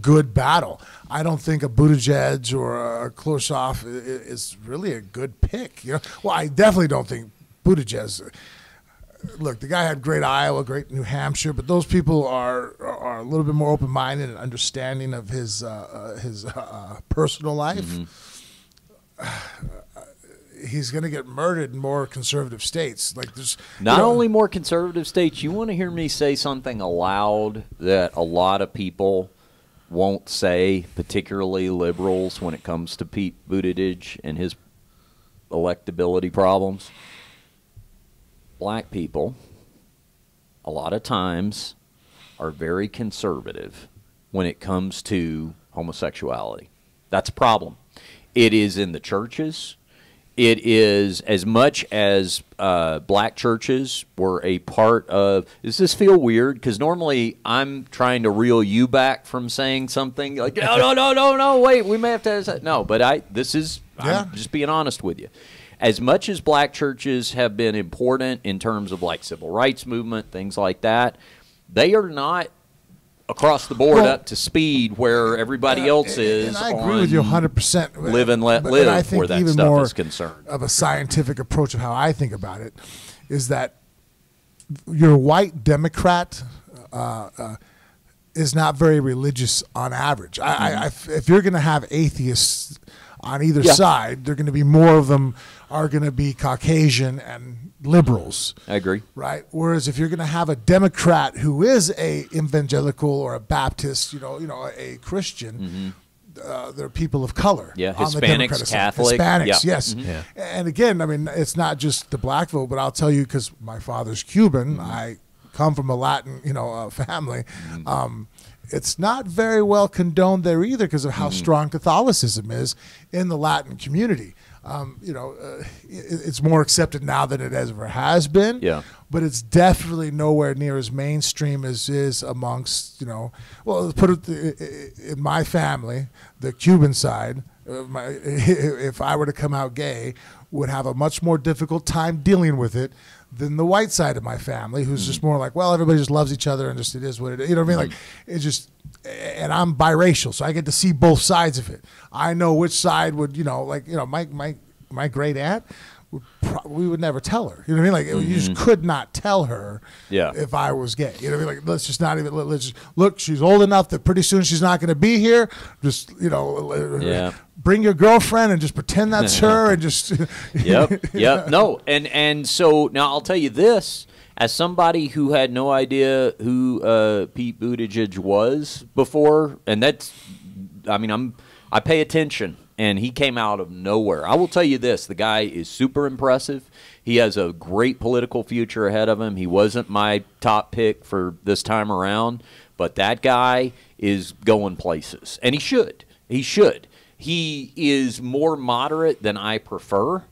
good battle. I don't think a Buttigieg or a Klobuchar is really a good pick. You know, well, I definitely don't think Buttigieg. Look, the guy had great Iowa, great New Hampshire, but those people are a little bit more open-minded and understanding of his personal life. Mm-hmm. He's going to get murdered in more conservative states. Like, there's not only more conservative states. You want to hear me say something aloud that a lot of people won't say, particularly liberals, when it comes to Pete Buttigieg and his electability problems. Black people, a lot of times, are very conservative when it comes to homosexuality. That's a problem. It is in the churches. It is as much as black churches were a part of. Does this feel weird? Because normally I'm trying to reel you back from saying something like, "No, no, no, no, no. Wait, we may have to." No, but I'm just being honest with you. As much as black churches have been important in terms of like civil rights movement, things like that, they are not across the board up to speed where everybody else is. And I agree with you 100%. Live and let live, I think, where that even stuff more is concerned. Of a scientific approach of how I think about it is that your white Democrat is not very religious on average. If you're going to have atheists on either side, they're going to be more of them are going to be Caucasian and liberals. I agree. Right? Whereas if you're going to have a Democrat who is a evangelical or a Baptist, a Christian, they're people of color. Yeah, Hispanics, Catholics. Hispanics, yes. Mm-hmm. Yeah. And again, I mean, it's not just the black vote, but I'll tell you, because my father's Cuban, I come from a Latin, family. Mm-hmm. It's not very well condoned there either because of how strong Catholicism is in the Latin community. It's more accepted now than it ever has been. Yeah. But it's definitely nowhere near as mainstream as is amongst, well, put it in my family, the Cuban side, if I were to come out gay, would have a much more difficult time dealing with it than the white side of my family, who's just more like, well, everybody just loves each other and just it is what it is. You know what I mean? Like, it's just, and I'm biracial, so I get to see both sides of it. I know which side would, my great aunt, we would never tell her. You know what I mean? Like, you just could not tell her if I was gay. You know what I mean? Like, let's just not even, let's just, look, she's old enough that pretty soon she's not going to be here. Just, bring your girlfriend and just pretend that's her and just. Yep. No. And so now I'll tell you this, as somebody who had no idea who Pete Buttigieg was before, and that's, I mean, I pay attention. And he came out of nowhere. I will tell you this. The guy is super impressive. He has a great political future ahead of him. He wasn't my top pick for this time around, but that guy is going places. And he should. He should. He is more moderate than I prefer.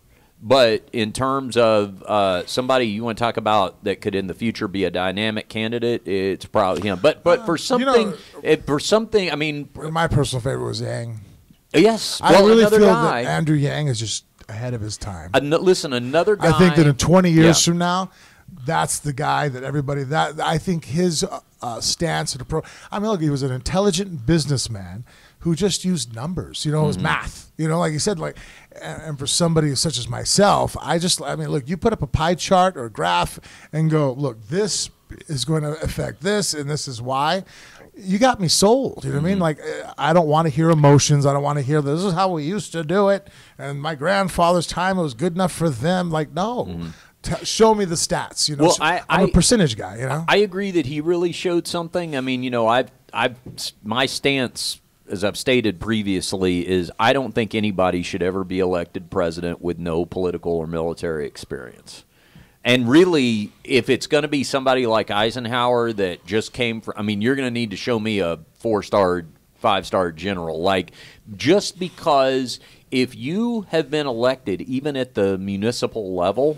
But in terms of somebody you want to talk about that could in the future be a dynamic candidate, it's probably him. But for something, I mean. My personal favorite was Yang. Yes, well, I really feel that Andrew Yang is just ahead of his time. Listen, another guy. I think that in 20 years from now, that's the guy that everybody. That I think his stance and approach. I mean, look, he was an intelligent businessman who just used numbers. It was math. Like you said, like, and for somebody such as myself, I mean, look, you put up a pie chart or a graph and go, look, this is going to affect this, and this is why. You got me sold. You know what I mean? Like, I don't want to hear emotions. I don't want to hear this is how we used to do it. And my grandfather's time was good enough for them. Like, no. Show me the stats. Well, I'm a percentage guy. I agree that he really showed something. I mean, my stance, as I've stated previously, is I don't think anybody should ever be elected president with no political or military experience. And really, if it's going to be somebody like Eisenhower that just came from, I mean, you're going to need to show me a 4-star, 5-star general. Like, just because if you have been elected, even at the municipal level,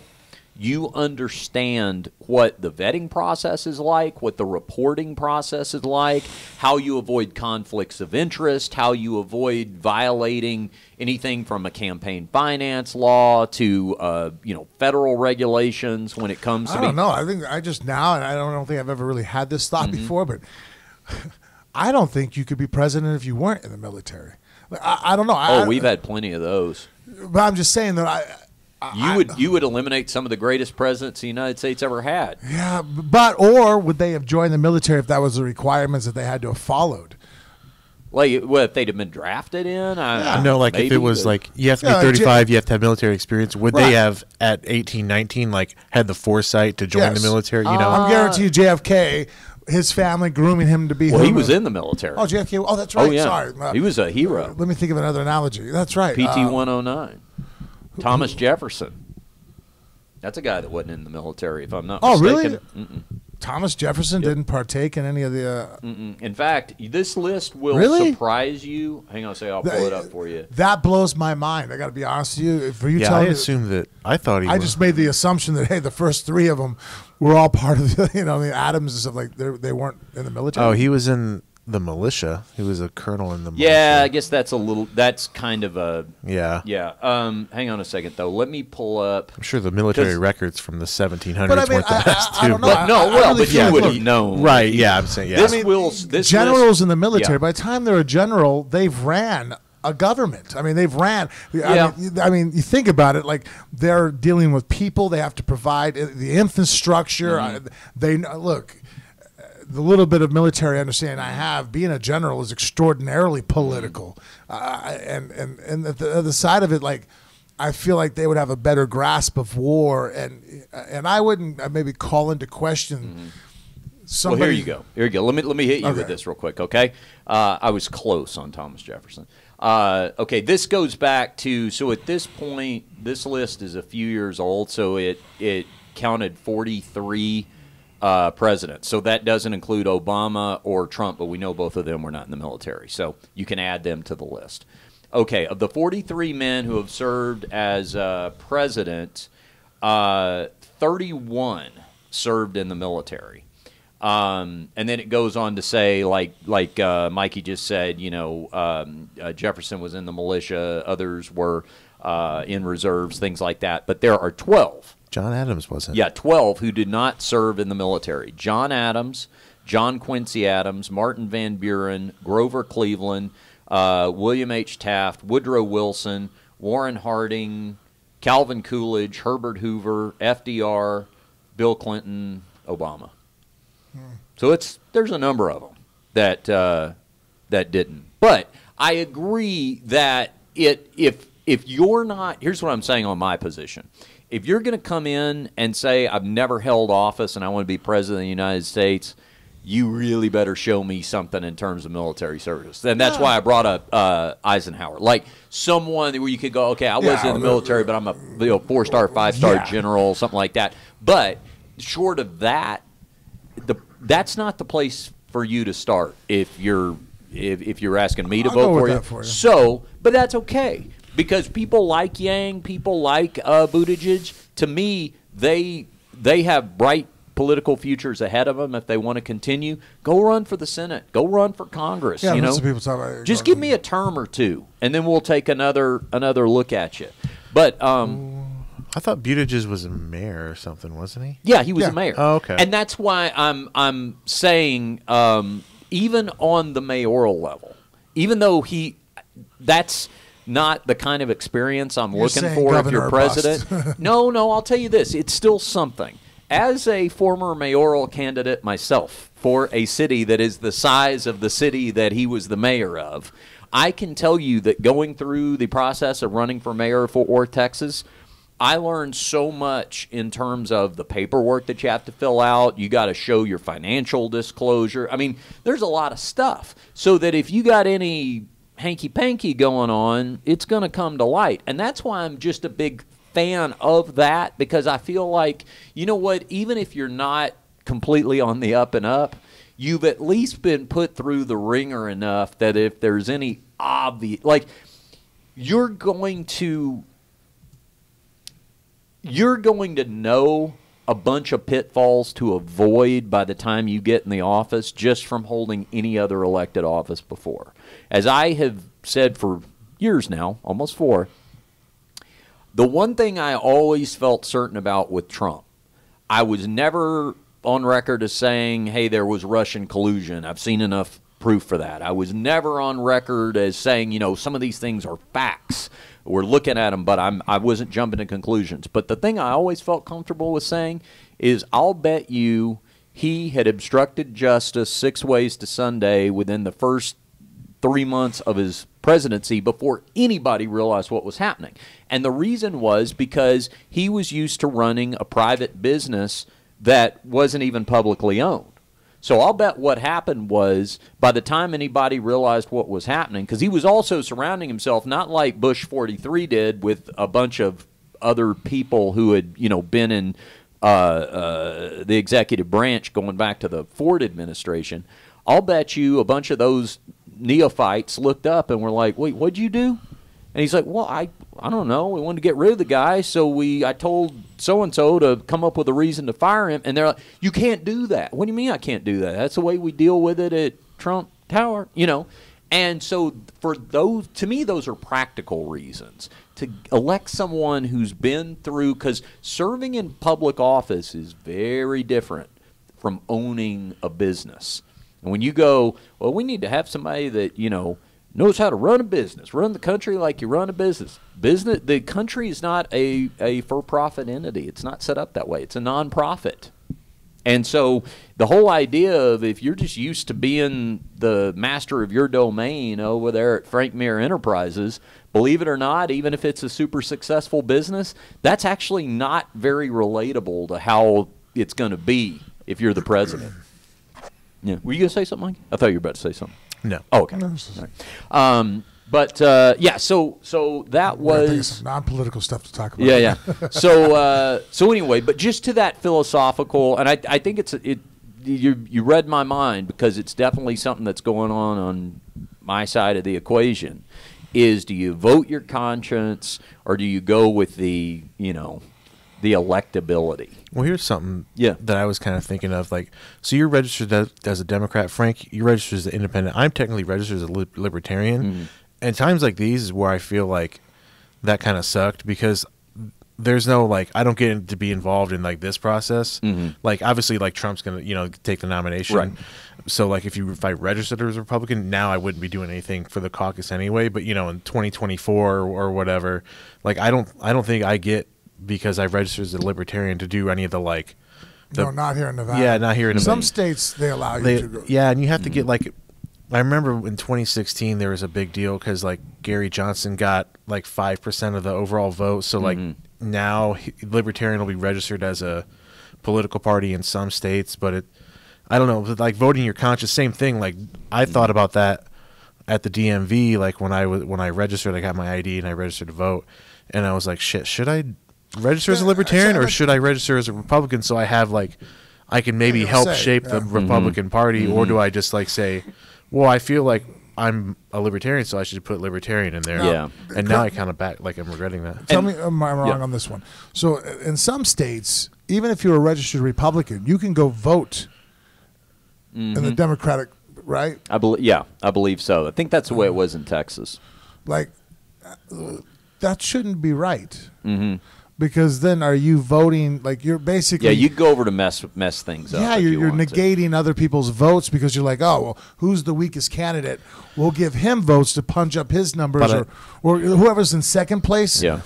you understand what the vetting process is like, what the reporting process is like, how you avoid conflicts of interest, how you avoid violating anything from a campaign finance law to federal regulations when it comes to. I don't know. I think I just now, and I don't think I've ever really had this thought before, but I don't think you could be president if you weren't in the military. Like, I don't know. We've had plenty of those. But I'm just saying that you would eliminate some of the greatest presidents the United States ever had. Yeah, but or would they have joined the military if that was the requirements that they had to have followed? Like, well, if they'd have been drafted in, if it was like you have to be 35, you have to have military experience. Would they have at 18, 19, like had the foresight to join the military? You know, I'm guaranteeing JFK. His family grooming him to be. Well, he was in the military. Oh, JFK. Oh, that's right. Oh, yeah. Sorry, he was a hero. Let me think of another analogy. That's right. PT-109. Thomas Jefferson. That's a guy that wasn't in the military, if I'm not mistaken. Oh, really? Thomas Jefferson didn't partake in any of the. In fact, this list will surprise you. Hang on a second, I'll pull it up for you. That blows my mind. I got to be honest with you. I just made the assumption that the first three of them were all part of the, the Adams and stuff like they weren't in the military. Oh, he was in the militia. He was a colonel in the militia. Yeah, I guess that's a little. That's kind of a. Yeah. Yeah. Hang on a second, though. Let me pull up. I'm sure the military records from the 1700s weren't the best too. I don't know. But you would have known, right? Yeah, I'm saying. Yeah. This generals in the military. Yeah. By the time they're a general, they've ran a government. I mean, they've ran. Yeah. I mean, you think about it. Like they're dealing with people. They have to provide the infrastructure. They look. The little bit of military understanding I have, being a general is extraordinarily political, and the other side of it, like I feel like they would have a better grasp of war, and I wouldn't maybe call into question. Somebody. Well, here you go. Let me hit you with this real quick, okay? I was close on Thomas Jefferson. Okay, this goes back to at this point, this list is a few years old, so it counted 43. Presidents. So that doesn't include Obama or Trump, but we know both of them were not in the military. So you can add them to the list. Okay, of the 43 men who have served as president, 31 served in the military. And then it goes on to say, like Mikey just said, Jefferson was in the militia, others were in reserves, things like that. But there are 12. John Adams wasn't. Yeah, 12 who did not serve in the military. John Adams, John Quincy Adams, Martin Van Buren, Grover Cleveland, William H. Taft, Woodrow Wilson, Warren Harding, Calvin Coolidge, Herbert Hoover, FDR, Bill Clinton, Obama. So there's a number of them that didn't. But I agree that if you're not, here's what I'm saying on my position. If you're going to come in and say, I've never held office and I want to be president of the United States, you really better show me something in terms of military service. And that's why I brought up Eisenhower. Like someone where you could go, okay, I was in the military, but I'm a four-star, five-star general, something like that. But short of that, that's not the place for you to start if you're asking me to vote for you. So, but that's okay. Because people like Yang, people like Buttigieg, to me, they have bright political futures ahead of them if they want to continue. Go run for the Senate. Go run for Congress. Yeah, that's what people talk about. Just give me a term or two, and then we'll take another look at you. But I thought Buttigieg was a mayor or something, wasn't he? Yeah, he was a mayor. Oh, okay. And that's why I'm saying even on the mayoral level, even though that's not the kind of experience I'm looking for if you're president. No, I'll tell you this. It's still something. As a former mayoral candidate myself for a city that is the size of the city that he was the mayor of, I can tell you that going through the process of running for mayor of Fort Worth, Texas, I learned so much in terms of the paperwork that you have to fill out. You got to show your financial disclosure. I mean, there's a lot of stuff. So that if you got any hanky-panky going on, it's going to come to light. And that's why I'm just a big fan of that, because I feel like, you know what, even if you're not completely on the up and up, you've at least been put through the ringer enough that if there's any obvious, like, you're going to you're going to know a bunch of pitfalls to avoid by the time you get in the office just from holding any other elected office before. As I have said for years now, almost four, the one thing I always felt certain about with Trump, I was never on record as saying, hey, there was Russian collusion. I've seen enough proof for that. I was never on record as saying, you know, some of these things are facts. We're looking at them, but I wasn't jumping to conclusions. But the thing I always felt comfortable with saying is, I'll bet you he had obstructed justice 6 ways to Sunday within the first 3 months of his presidency before anybody realized what was happening. And the reason was because he was used to running a private business that wasn't even publicly owned. So I'll bet what happened was, by the time anybody realized what was happening, because he was also surrounding himself, not like Bush 43 did, with a bunch of other people who had, you know, been in the executive branch going back to the Ford administration. I'll bet you a bunch of those neophytes looked up and were like, wait, what'd you do? And he's like, well, I don't know. We wanted to get rid of the guy, so I told so-and-so to come up with a reason to fire him. And they're like, you can't do that. What do you mean I can't do that? That's the way we deal with it at Trump Tower, you know. And so for those, to me, those are practical reasons. To elect someone who's been through, because serving in public office is very different from owning a business. And when you go, well, we need to have somebody that, you know, knows how to run a business, run the country like you run a business. The country is not a for-profit entity. It's not set up that way. It's a non-profit. And so the whole idea of, if you're just used to being the master of your domain over there at Frank Mir Enterprises, believe it or not, even if it's a super successful business, that's actually not very relatable to how it's going to be if you're the president. Yeah. Were you going to say something, Mike? I thought you were about to say something. No. Oh, okay. No, right. Yeah. So that was some non-political stuff to talk about. Yeah, yeah. So anyway, but just to that philosophical, and I think you read my mind, because it's definitely something that's going on my side of the equation. Is, do you vote your conscience, or do you go with the, you know, the electability? Well, here's something that I was kind of thinking of. Like, so you're registered as a Democrat, Frank. You're registered as an independent. I'm technically registered as a libertarian. Mm-hmm. And times like these is where I feel like that kind of sucked, because there's no, like, I don't get to be involved in, like, this process. Mm-hmm. Like, obviously, like, Trump's going to, you know, take the nomination. Right. So, like, if I registered as a Republican, now I wouldn't be doing anything for the caucus anyway. But, you know, in 2024 or whatever, like, I don't think I get, because I registered as a libertarian, to do any of the, like... No, not here in Nevada. Yeah, not here in Nevada. Some states, they allow you to go. Yeah, and you have to get, like... I remember in 2016, there was a big deal because, like, Gary Johnson got, like, 5% of the overall vote. So, like, now libertarian will be registered as a political party in some states. But it... I don't know. Like, voting your conscience, same thing. Like, I thought about that at the DMV, like, when I registered, I got my ID and I registered to vote. And I was like, shit, should I... register as a libertarian, or should I register as a Republican, so I have, like, I can maybe help shape the Republican Party, or do I just, like, say, well, I feel like I'm a libertarian, so I should put libertarian in there. Yeah. And now I kind of back, like, I'm regretting that. Tell me, am I wrong on this one? So in some states, even if you're a registered Republican, you can go vote in the Democratic, right? I believe so. I think that's the way it was in Texas. Like, that shouldn't be right. Mm-hmm. Because then, are you voting, like, you're basically... Yeah, you go over to mess things up. Yeah, you're negating other people's votes, because you're like, oh, well, who's the weakest candidate? We'll give him votes to punch up his numbers, or whoever's in second place. Yeah,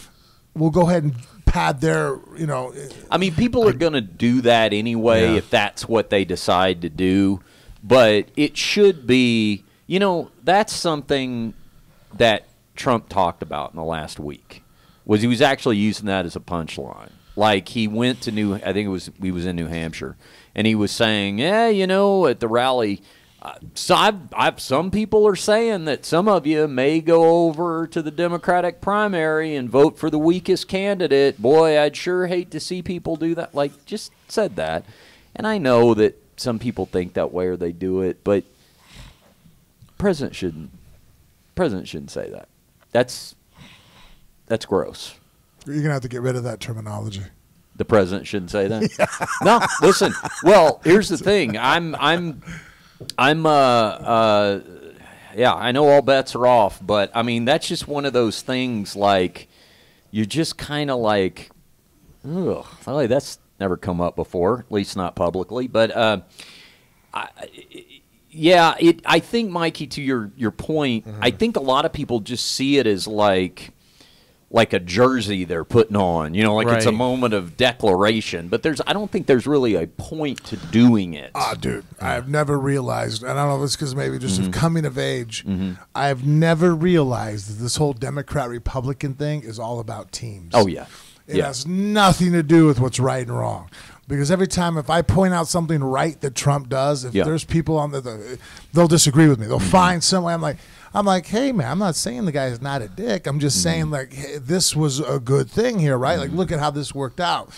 we'll go ahead and pad their, you know... I mean, people are going to do that anyway if that's what they decide to do. But it should be... You know, that's something that Trump talked about in the last week. He was actually using that as a punchline. Like, he went to he was in New Hampshire, and he was saying, yeah, you know, at the rally, some people are saying that some of you may go over to the Democratic primary and vote for the weakest candidate. Boy, I'd sure hate to see people do that. Like, just said that. And I know that some people think that way or they do it, but president shouldn't say that. That's gross. You're going to have to get rid of that terminology. The president shouldn't say that. Yeah. No, listen. Well, here's the thing. Yeah, I know all bets are off, but I mean, that's just one of those things. Like, you're just kind of like, ugh, that's never come up before, at least not publicly. But yeah, I think, Mikey, to your point, I think a lot of people just see it as like a jersey they're putting on, you know, like it's a moment of declaration. But I don't think there's really a point to doing it. Ah, dude, I've never realized, and I don't know if it's because maybe just of coming of age, I've never realized that this whole Democrat-Republican thing is all about teams. Oh, yeah. It has nothing to do with what's right and wrong. Because every time if I point out something right that Trump does, if there's people on they'll disagree with me. They'll find some way. I'm like, hey, man, I'm not saying the guy's not a dick. I'm just saying, like, hey, this was a good thing here, right? Like, look at how this worked out.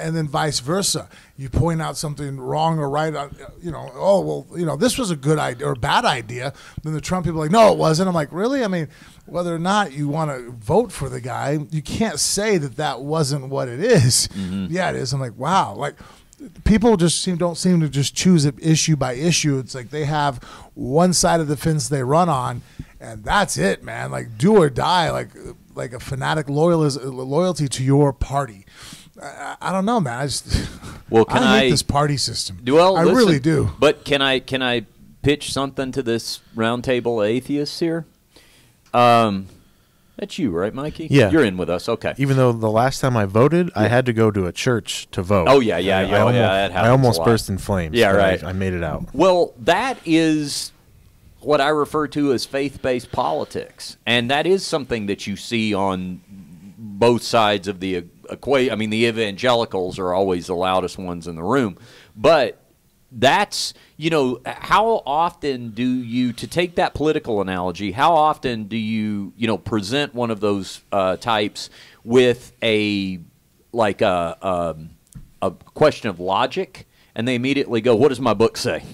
And then vice versa. You point out something wrong or right, you know, oh, well, you know, this was a good idea or a bad idea. Then the Trump people are like, no, it wasn't. I'm like, really? I mean, whether or not you want to vote for the guy, you can't say that that wasn't what it is. Yeah, it is. I'm like, wow. Like, people just don't seem to just choose it issue by issue. It's like they have one side of the fence they run on, and that's it, man. Like, do or die, like a fanatic loyalty to your party. I don't know, man. I just I hate this party system. Well, I really do. But can I pitch something to this roundtable atheists here? That's you, right, Mikey? Yeah. You're in with us. Okay. Even though the last time I voted, I had to go to a church to vote. Oh, yeah, yeah, yeah. I almost burst in flames. Yeah, right. I made it out. Well, that is what I refer to as faith-based politics, and that is something that you see on both sides of the equation. I mean, the evangelicals are always the loudest ones in the room, but that's, you know, how often do you, to take that political analogy, how often do you, you know, present one of those types with a question of logic, and they immediately go, what does my book say?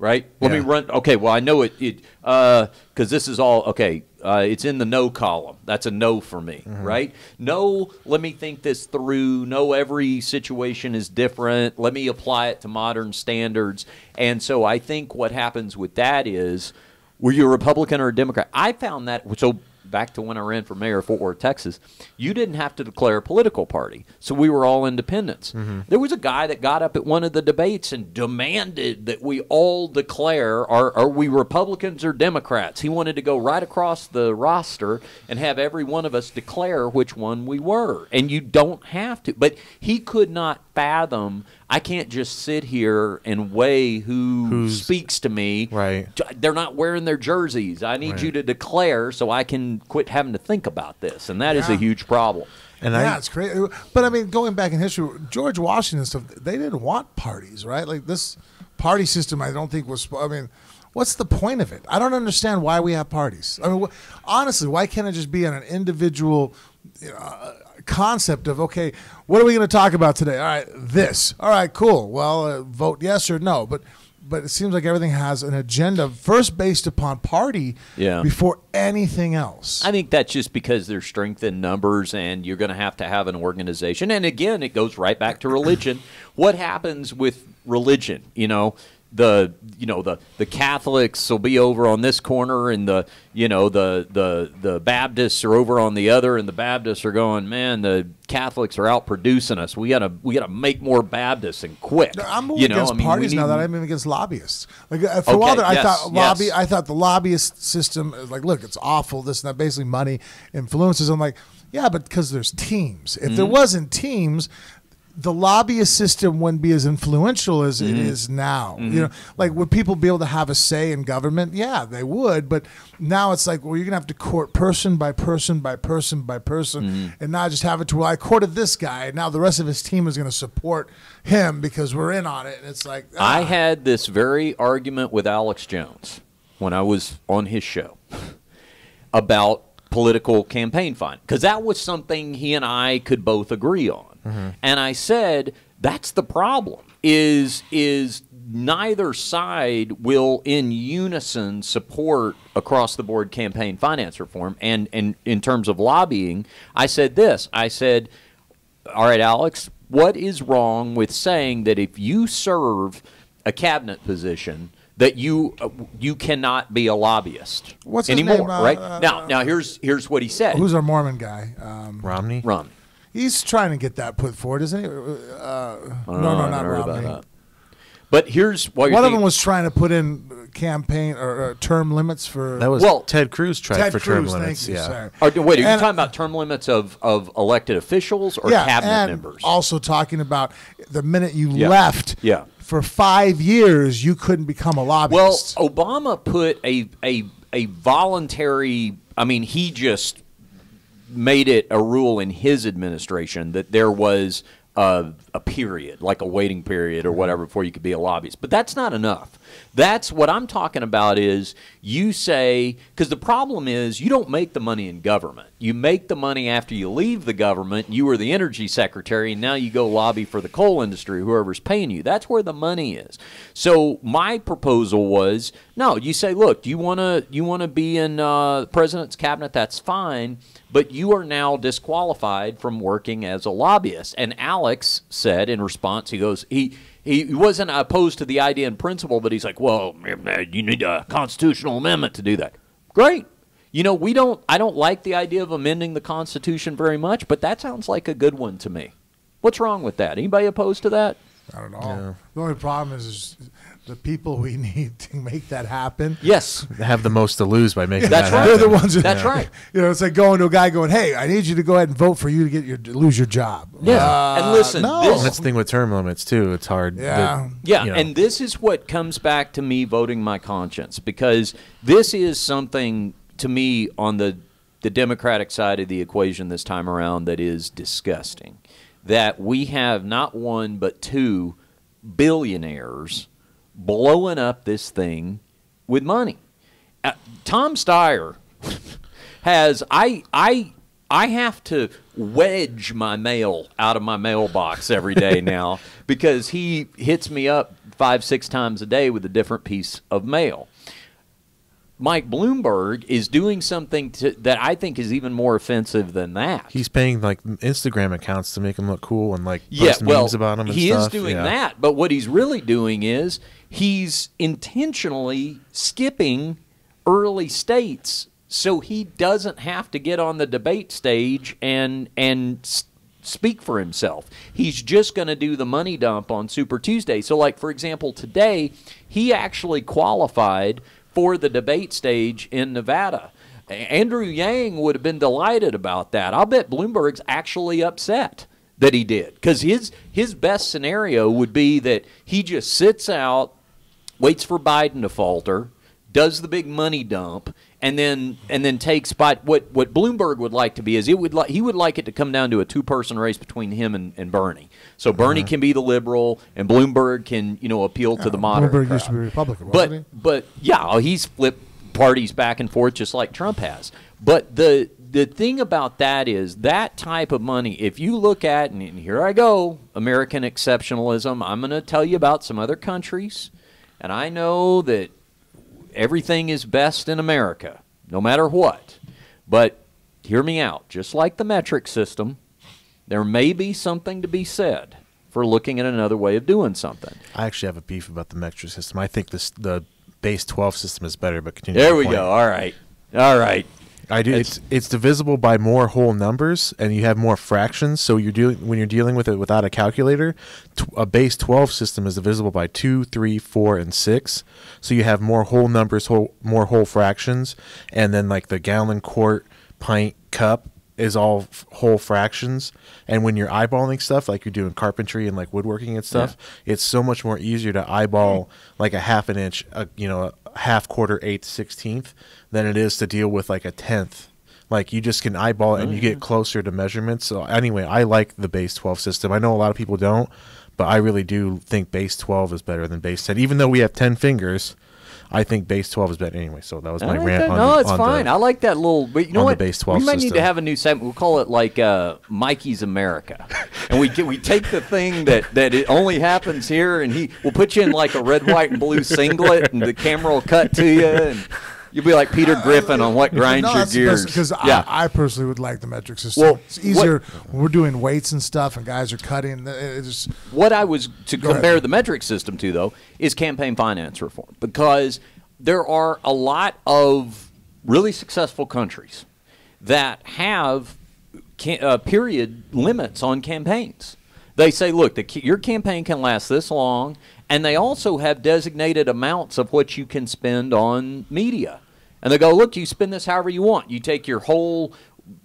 Right? Let me run. Okay, well, I know it because this is all, okay, it's in the no column. That's a no for me, right? No, let me think this through. No, every situation is different. Let me apply it to modern standards. And so I think what happens with that is, were you a Republican or a Democrat? I found that, so back to when I ran for mayor of Fort Worth, Texas, you didn't have to declare a political party. So we were all independents. There was a guy that got up at one of the debates and demanded that we all declare, are we Republicans or Democrats? He wanted to go right across the roster and have every one of us declare which one we were. And you don't have to. But he could not fathom, I can't just sit here and weigh who speaks to me. Right. They're not wearing their jerseys. I need you to declare so I can quit having to think about this. And that is a huge problem. And it's crazy. But, I mean, going back in history, George Washington and stuff, they didn't want parties, right? Like, this party system I don't think was – I mean – what's the point of it? I don't understand why we have parties. I mean, honestly, why can't it just be on an individual, you know, concept of, okay, what are we going to talk about today? All right, this. All right, cool. Well, vote yes or no. But it seems like everything has an agenda first based upon party before anything else. I think that's just because there's strength in numbers, and you're going to have an organization. And, again, it goes right back to religion. What happens with religion, you know? The Catholics will be over on this corner, and the Baptists are over on the other, and the Baptists are going, man, the Catholics are out producing us. We gotta make more Baptists and quick. No, I'm moving against parties now that I'm even against lobbyists. Like for a while there, I thought the lobbyist system, like, look, it's awful. This and that, basically money influences. I'm like, yeah, but because there's teams. If there wasn't teams, the lobbyist system wouldn't be as influential as it is now. You know, like, would people be able to have a say in government? Yeah, they would. But now it's like, well, you're going to have to court person by person by person by person, and not just have it to, well, I courted this guy, and now the rest of his team is going to support him because we're in on it. And it's like, I had this very argument with Alex Jones when I was on his show about political campaign finance, because that was something he and I could both agree on. Mm-hmm. And I said, that's the problem, is neither side will in unison support across-the-board campaign finance reform. And in terms of lobbying, I said this. I said, all right, Alex, what is wrong with saying that if you serve a cabinet position that you cannot be a lobbyist anymore, right? Now here's what he said. Who's our Mormon guy? Romney? Romney. He's trying to get that put forward, isn't he? Not Romney. But here's what one of them was trying to put in campaign or term limits for. That was Ted Cruz tried Ted for Cruz, term limits. Thank you, yeah. Sorry. Or, wait, are you talking about term limits of elected officials or cabinet members? Also talking about the minute you left. Yeah. For 5 years, you couldn't become a lobbyist. Well, Obama put a voluntary. I mean, he just made it a rule in his administration that there was a period, like a waiting period or whatever, before you could be a lobbyist. But that's not enough. That's what I'm talking about is you say, because the problem is you don't make the money in government. You make the money after you leave the government. You were the energy secretary, and now you go lobby for the coal industry, whoever's paying you. That's where the money is. So my proposal was, no, you say, look, you want to be in the president's cabinet? That's fine. But you are now disqualified from working as a lobbyist. And Alex said in response, he goes, he wasn't opposed to the idea in principle, but he's like, well, you need a constitutional amendment to do that. Great. You know, I don't like the idea of amending the Constitution very much, but that sounds like a good one to me. What's wrong with that? Anybody opposed to that? Not at all. Yeah. The only problem is the people we need to make that happen. Yes. They have the most to lose by making that happen. They're the ones who, that's right. You know, it's like going to a guy going, hey, I need you to go ahead and vote for you to lose your job. Yeah. And listen. No. That's the thing with term limits, too. It's hard. Yeah. And this is what comes back to me voting my conscience, because this is something to me on the Democratic side of the equation this time around that is disgusting, that we have not one but two billionaires blowing up this thing with money. Tom Steyer has I have to wedge my mail out of my mailbox every day now because he hits me up 5-6 times a day with a different piece of mail. Mike Bloomberg is doing something that I think is even more offensive than that. He's paying like Instagram accounts to make him look cool and like post memes about him and stuff. He is doing that, but what he's really doing is he's intentionally skipping early states so he doesn't have to get on the debate stage and speak for himself. He's just going to do the money dump on Super Tuesday. So, like, for example, today he actually qualified for the debate stage in Nevada. Andrew Yang would have been delighted about that. I'll bet Bloomberg's actually upset that he did, because his best scenario would be that he just sits out, waits for Biden to falter, does the big money dump, and then takes spot. What Bloomberg would like to be is he would like it to come down to a two-person race between him and Bernie. So Bernie can be the liberal, and Bloomberg can, you know, appeal to the moderate. Bloomberg used to be Republican, wasn't he? But yeah, he's flipped parties back and forth just like Trump has. But the thing about that is that type of money, if you look at, and here I go, American exceptionalism, I'm going to tell you about some other countries, and I know that everything is best in America, no matter what. But hear me out. Just like the metric system, there may be something to be said for looking at another way of doing something. I actually have a beef about the metric system. I think the base 12 system is better, but continue. There we go. All right. All right. I do. It's divisible by more whole numbers, and you have more fractions. So when you're dealing with it without a calculator, a base 12 system is divisible by 2, 3, 4, and 6. So you have more whole numbers, more whole fractions, and then like the gallon, quart, pint, cup is all whole fractions. And when you're eyeballing stuff, like you're doing carpentry and like woodworking and stuff, it's so much more easier to eyeball like a half an inch, a half quarter, eighth, 16th than it is to deal with like a 10th. Like you just can eyeball it and you get closer to measurements. So anyway, I like the base 12 system. I know a lot of people don't, but I really do think base 12 is better than base 10. Even though we have 10 fingers, I think base 12 is better anyway. So that was my rant. No, it's fine. I like that little. But you know what? Base 12 we might need to have a new segment. We'll call it like Mikey's America, and we take the thing that it only happens here, and we'll put you in like a red, white, and blue singlet, and the camera will cut to you. And you'll be like Peter Griffin on What Grinds Your Gears. Because I personally would like the metric system. Well, it's easier when we're doing weights and stuff and guys are cutting. What I was to compare the metric system to, though, is campaign finance reform. Because there are a lot of really successful countries that have period limits on campaigns. They say, look, your campaign can last this long. And they also have designated amounts of what you can spend on media. And they go, look, you spend this however you want. You take your whole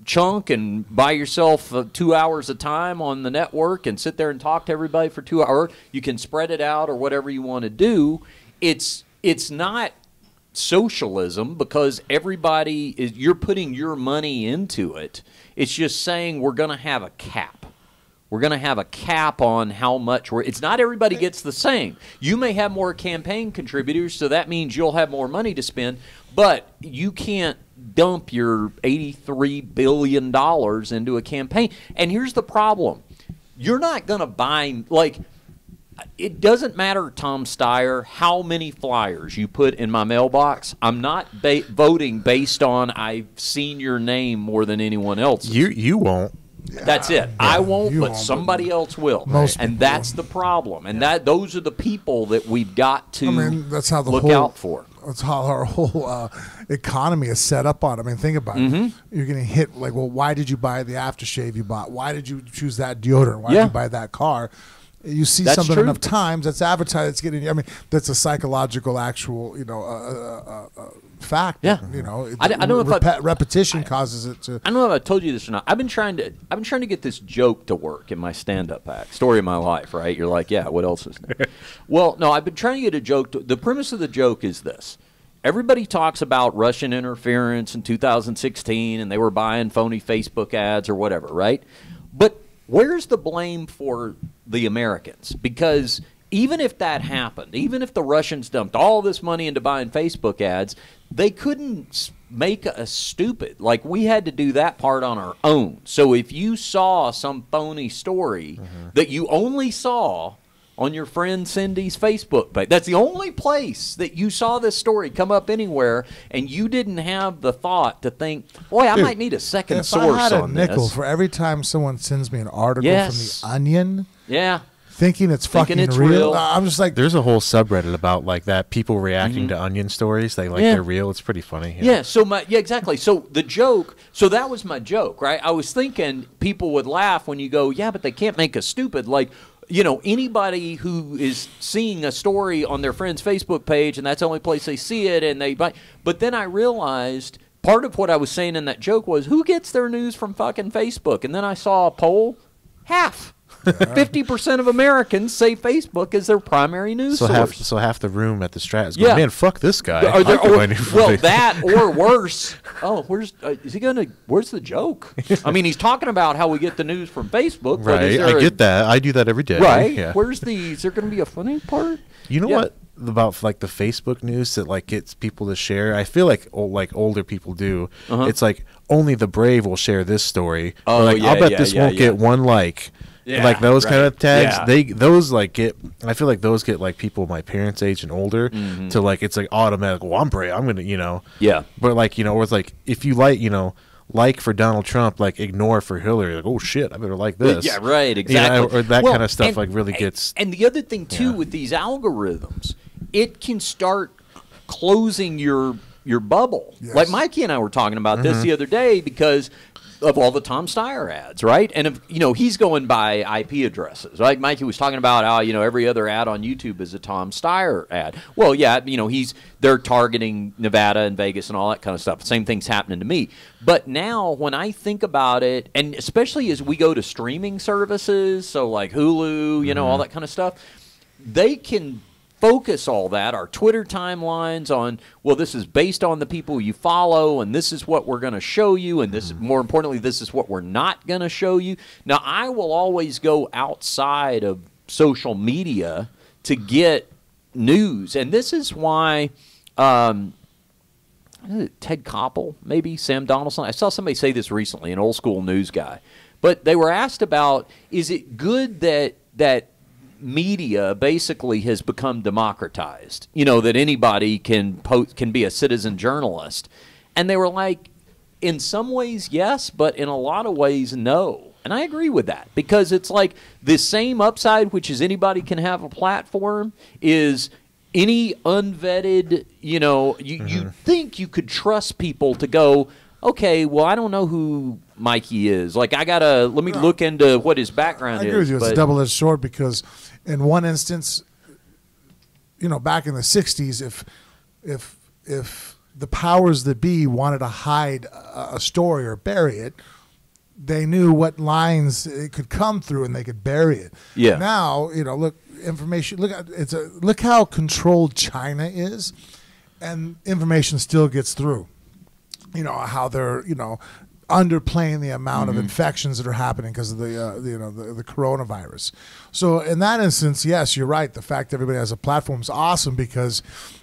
chunk and buy yourself 2 hours of time on the network and sit there and talk to everybody for 2 hours. You can spread it out or whatever you want to do. It's not socialism because you're putting your money into it. It's just saying we're going to have a cap. We're going to have a cap on how much it's not everybody gets the same. You may have more campaign contributors, so that means you'll have more money to spend, but you can't dump your $83 billion into a campaign. And here's the problem. You're not going to buy, like, it doesn't matter, Tom Steyer, how many flyers you put in my mailbox. I'm not voting based on I've seen your name more than anyone else. You won't. Yeah, that's it. I won't, but somebody else will. And that's the problem. And those are the people that we've got to look out for. That's how our whole economy is set up on. I mean, think about it. You're going to hit, like, well, why did you buy the aftershave you bought? Why did you choose that deodorant? Why did you buy that car? You see something enough times that's advertised. It's getting. I mean, that's a psychological, actual, you know, fact. Yeah. You know, repetition causes it to. I don't know if I told you this or not. I've been trying to get this joke to work in my stand-up act. Story of my life, right? You're like, yeah. What else is there? Well, no. I've been trying to get a joke. The premise of the joke is this. Everybody talks about Russian interference in 2016, and they were buying phony Facebook ads or whatever, right? But where's the blame for the Americans? Because even if that happened, even if the Russians dumped all this money into buying Facebook ads, they couldn't make us stupid. Like, we had to do that part on our own. So if you saw some phony story that you only saw on your friend Cindy's Facebook page, that's the only place that you saw this story come up anywhere, and you didn't have the thought to think, boy, I might need a second source on this. If I had a nickel for every time someone sends me an article from The Onion, thinking it's fucking real. I'm just like, there's a whole subreddit about like that, people reacting to Onion stories. They they're real. It's pretty funny. Yeah. Exactly. So the joke. So that was my joke, right? I was thinking people would laugh when you go, yeah, but they can't make us stupid. Like, you know, anybody who is seeing a story on their friend's Facebook page and that's the only place they see it and they buy. But then I realized part of what I was saying in that joke was who gets their news from fucking Facebook? And then I saw a poll, half. 50% of Americans say Facebook is their primary news source. So half the room at the Strat is going, man, fuck this guy. That or worse. Oh, where's the joke? I mean, he's talking about how we get the news from Facebook. Right, I get that. I do that every day. Right. Yeah. Is there going to be a funny part? You know what? About like the Facebook news that like gets people to share. I feel like older people do. It's like only the brave will share this story. Oh, like, yeah, I'll bet this won't get one like. Yeah, like those kind of tags, those like get. I feel like those get like people my parents' age and older to like it's like automatic. Well, I'm brave. I'm gonna, you know. Yeah. But like, you know, or it's like if you like, you know, like for Donald Trump, like ignore for Hillary. Like, oh shit, I better like this. Yeah, right, exactly. You know, or that kind of stuff like really gets. And the other thing too with these algorithms, it can start closing your bubble. Yes. Like Mikey and I were talking about this the other day because of all the Tom Steyer ads, right? And, if, you know, he's going by IP addresses. Like Mikey was talking about how, you know, every other ad on YouTube is a Tom Steyer ad. Well, yeah, you know, they're targeting Nevada and Vegas and all that kind of stuff. Same thing's happening to me. But now when I think about it, and especially as we go to streaming services, so like Hulu, you know, all that kind of stuff, they can focus all that, our Twitter timelines on, well, this is based on the people you follow, and this is what we're going to show you, and this, more importantly, this is what we're not going to show you. Now, I will always go outside of social media to get news, and this is why Ted Koppel, maybe Sam Donaldson. I saw somebody say this recently, an old school news guy. But they were asked about, is it good that media basically has become democratized? You know, that anybody can be a citizen journalist. And they were like, in some ways, yes, but in a lot of ways, no. And I agree with that, because it's like the same upside, which is anybody can have a platform, is any unvetted, you know, you think you could trust people to go, okay, well, I don't know who Mikey is. Like, I got to, let me look into what his background is. I agree with you. It's a double-edged sword, because in one instance, you know, back in the 60s, if the powers that be wanted to hide a story or bury it, they knew what lines it could come through, and they could bury it. Yeah. Now, you know, look, information. Look, look how controlled China is, and information still gets through. You know how they're, you know, underplaying the amount of infections that are happening because of the coronavirus. So in that instance, yes, you're right. The fact that everybody has a platform is awesome, because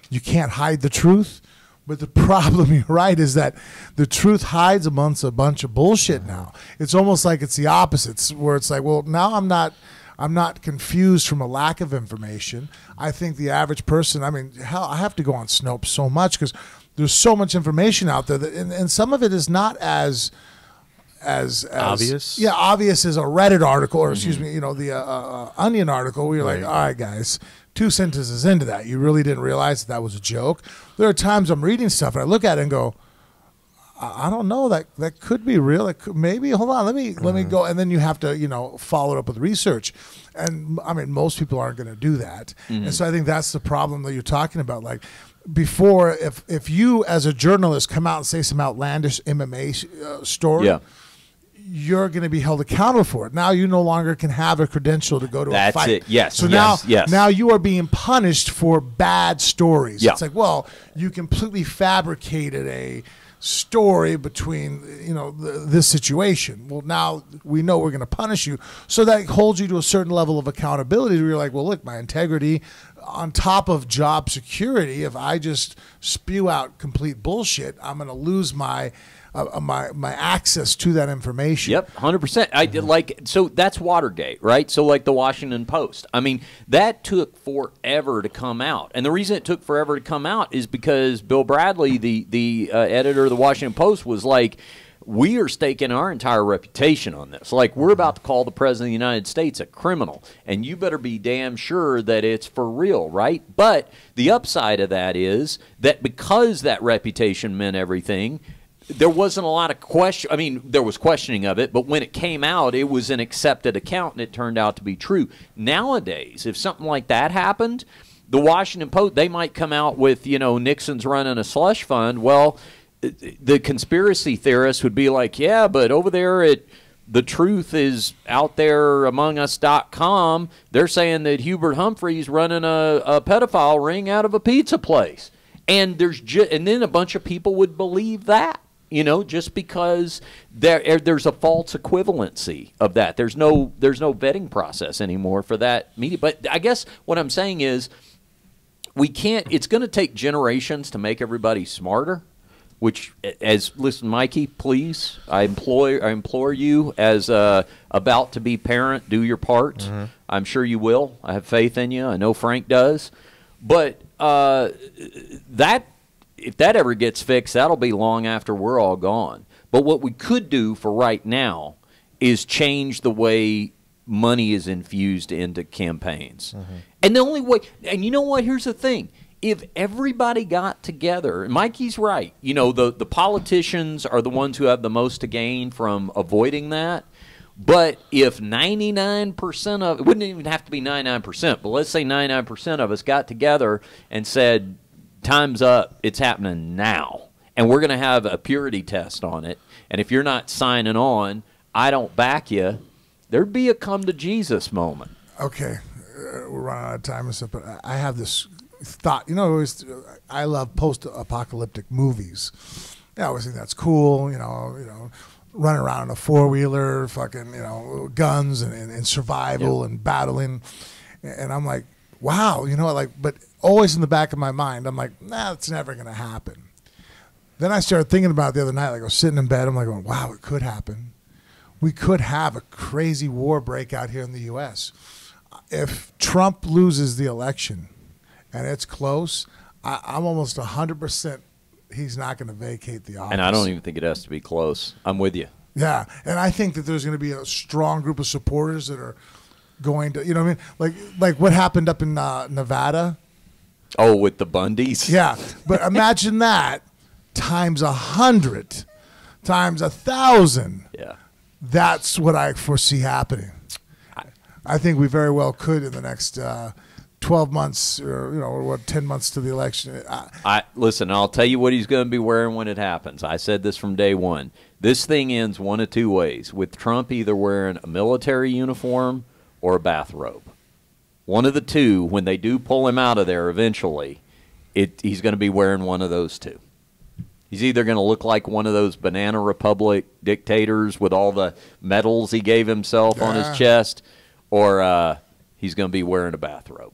you can't hide the truth. But the problem, you're right, is that the truth hides amongst a bunch of bullshit now. It's almost like it's the opposite, where it's like, well, now I'm not confused from a lack of information. I think the average person, I mean, hell, I have to go on Snopes so much, because there's so much information out there, that, and some of it is not as obvious. Yeah, obvious as a Reddit article, or excuse me, you know, the Onion article, where you're like, all right, guys, 2 sentences into that, you really didn't realize that was a joke. There are times I'm reading stuff and I look at it and go, I don't know, that could be real. It could, maybe, hold on, let me go. And then you have to, you know, follow it up with research. And I mean, most people aren't going to do that. And so I think that's the problem that you're talking about. Like before, if you as a journalist come out and say some outlandish MMA story, you're going to be held accountable for it. Now you no longer can have a credential to go to a fight. That's it, yes. So now you are being punished for bad stories. Yeah. It's like, well, you completely fabricated a story between, you know, this situation. Well, now we know we're going to punish you. So that holds you to a certain level of accountability, where you're like, well, look, my integrity on top of job security, if I just spew out complete bullshit, I'm going to lose my access to that information. Yep, 100%. I did, like, so that's Watergate, right? So like the Washington Post. I mean, that took forever to come out, and the reason it took forever to come out is because Bill Bradley, the editor of the Washington Post, was like, we are staking our entire reputation on this. Like, we're about to call the President of the United States a criminal, and you better be damn sure that it's for real, right? But the upside of that is that because that reputation meant everything, there wasn't a lot of question. I mean, there was questioning of it, but when it came out, it was an accepted account, and it turned out to be true. Nowadays, if something like that happened, the Washington Post, they might come out with, you know, Nixon's running a slush fund. Well, the conspiracy theorists would be like, yeah, but over there at the truth is out there among us.com, they're saying that Hubert Humphrey's running a pedophile ring out of a pizza place. And then a bunch of people would believe that. You know, just because there's a false equivalency of that. There's no vetting process anymore for that media. But I guess what I'm saying is we can't – it's going to take generations to make everybody smarter, which as – listen, Mikey, please, I implore you as an about-to-be parent, do your part. I'm sure you will. I have faith in you. I know Frank does. But that – if that ever gets fixed, that'll be long after we're all gone. But what we could do for right now is change the way money is infused into campaigns. And the only way, and you know what, here's the thing. If everybody got together, and Mikey's right, you know, the politicians are the ones who have the most to gain from avoiding that. But if 99% of, it wouldn't even have to be 99%, but let's say 99% of us got together and said, time's up, it's happening now, and we're going to have a purity test on it, and if you're not signing on, I don't back you, there'd be a come to Jesus moment. Okay, we're running out of time and stuff, but I have this thought. You know, I love post-apocalyptic movies. I always think that's cool, you know, running around in a four-wheeler, fucking, you know, guns and survival and battling, and I'm like, wow, you know, like, but always in the back of my mind, I'm like, nah, it's never going to happen. Then I started thinking about it the other night, like I was sitting in bed, I'm like, wow, it could happen. We could have a crazy war breakout here in the U.S. If Trump loses the election and it's close, I'm almost 100% he's not going to vacate the office. And I don't even think it has to be close. I'm with you. Yeah, and I think that there's going to be a strong group of supporters that are going to, you know what I mean? Like what happened up in Nevada. Oh, with the Bundys? Yeah, but imagine that times 100, times 1,000. Yeah. That's what I foresee happening. I think we very well could in the next 12 months or, you know, what, 10 months to the election. Listen, I'll tell you what he's going to be wearing when it happens. I said this from day one. This thing ends one of two ways, with Trump either wearing a military uniform or a bathrobe. One of the two, when they do pull him out of there eventually, he's going to be wearing one of those two. He's either going to look like one of those Banana Republic dictators with all the medals he gave himself on his chest, or he's going to be wearing a bathrobe.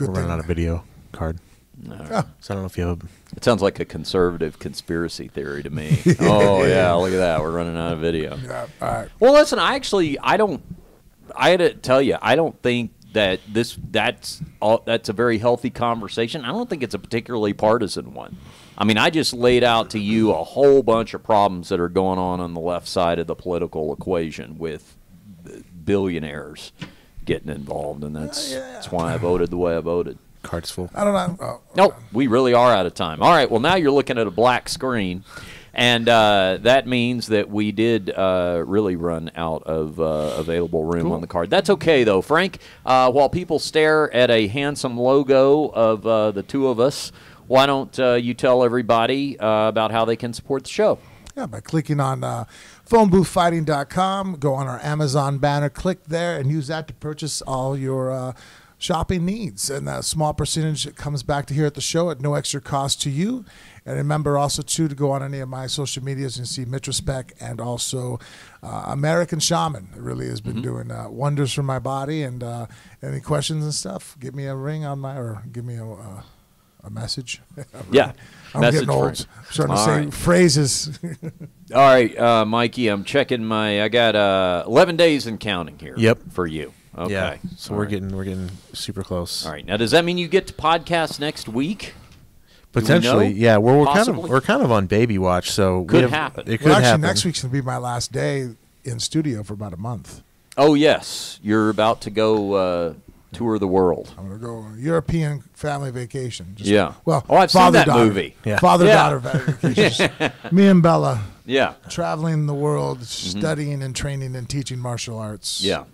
We're running out of video card. No. So I don't know if you have. It sounds like a conservative conspiracy theory to me. Oh yeah, look at that. We're running out of video. Yeah, all right. Well, listen. I had to tell you, I don't think that that's a very healthy conversation. I don't think it's a particularly partisan one. I mean, I just laid out to you a whole bunch of problems that are going on the left side of the political equation with billionaires getting involved, and that's why I voted the way I voted. Cart's full. I don't know. Oh, nope, we really are out of time. All right, well, now you're looking at a black screen, and that means that we did really run out of available room on the card. That's okay, though, Frank. While people stare at a handsome logo of the two of us, why don't you tell everybody about how they can support the show? Yeah, by clicking on phoneboothfighting.com, go on our Amazon banner, click there, and use that to purchase all your shopping needs. And a small percentage that comes back to here at the show at no extra cost to you. And remember also, too, to go on any of my social medias and see Mitrospec and also American Shaman. It really has been doing wonders for my body. And any questions and stuff, give me a ring on my, or give me a message. Yeah. I'm getting old. I'm starting to say phrases. All right, Mikey, I'm checking my, I got 11 days and counting here. Yep. For you. Okay. Yeah. So we're getting super close. All right. Now, does that mean you get to podcast next week? Potentially, yeah. Well, we're kind of on baby watch, so it could happen. Next week's gonna be my last day in studio for about a month. Oh yes. You're about to go tour the world. I'm going to go on a European family vacation. Just, yeah. Well, oh, I've seen that movie. Yeah. Father-daughter vacation. Me and Bella. Yeah. Traveling the world, studying and training and teaching martial arts. Yeah.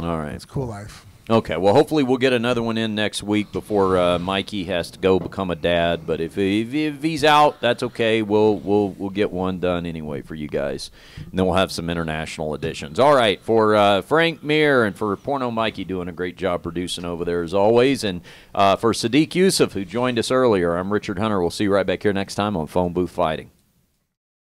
All right. It's a cool life. Okay. Well, hopefully we'll get another one in next week before Mikey has to go become a dad. But if he's out, that's okay. We'll get one done anyway for you guys, and then we'll have some international editions. All right. For Frank Mir and for Porno Mikey doing a great job producing over there as always, and for Sodiq Yusuff who joined us earlier, I'm Richard Hunter. We'll see you right back here next time on Phone Booth Fighting.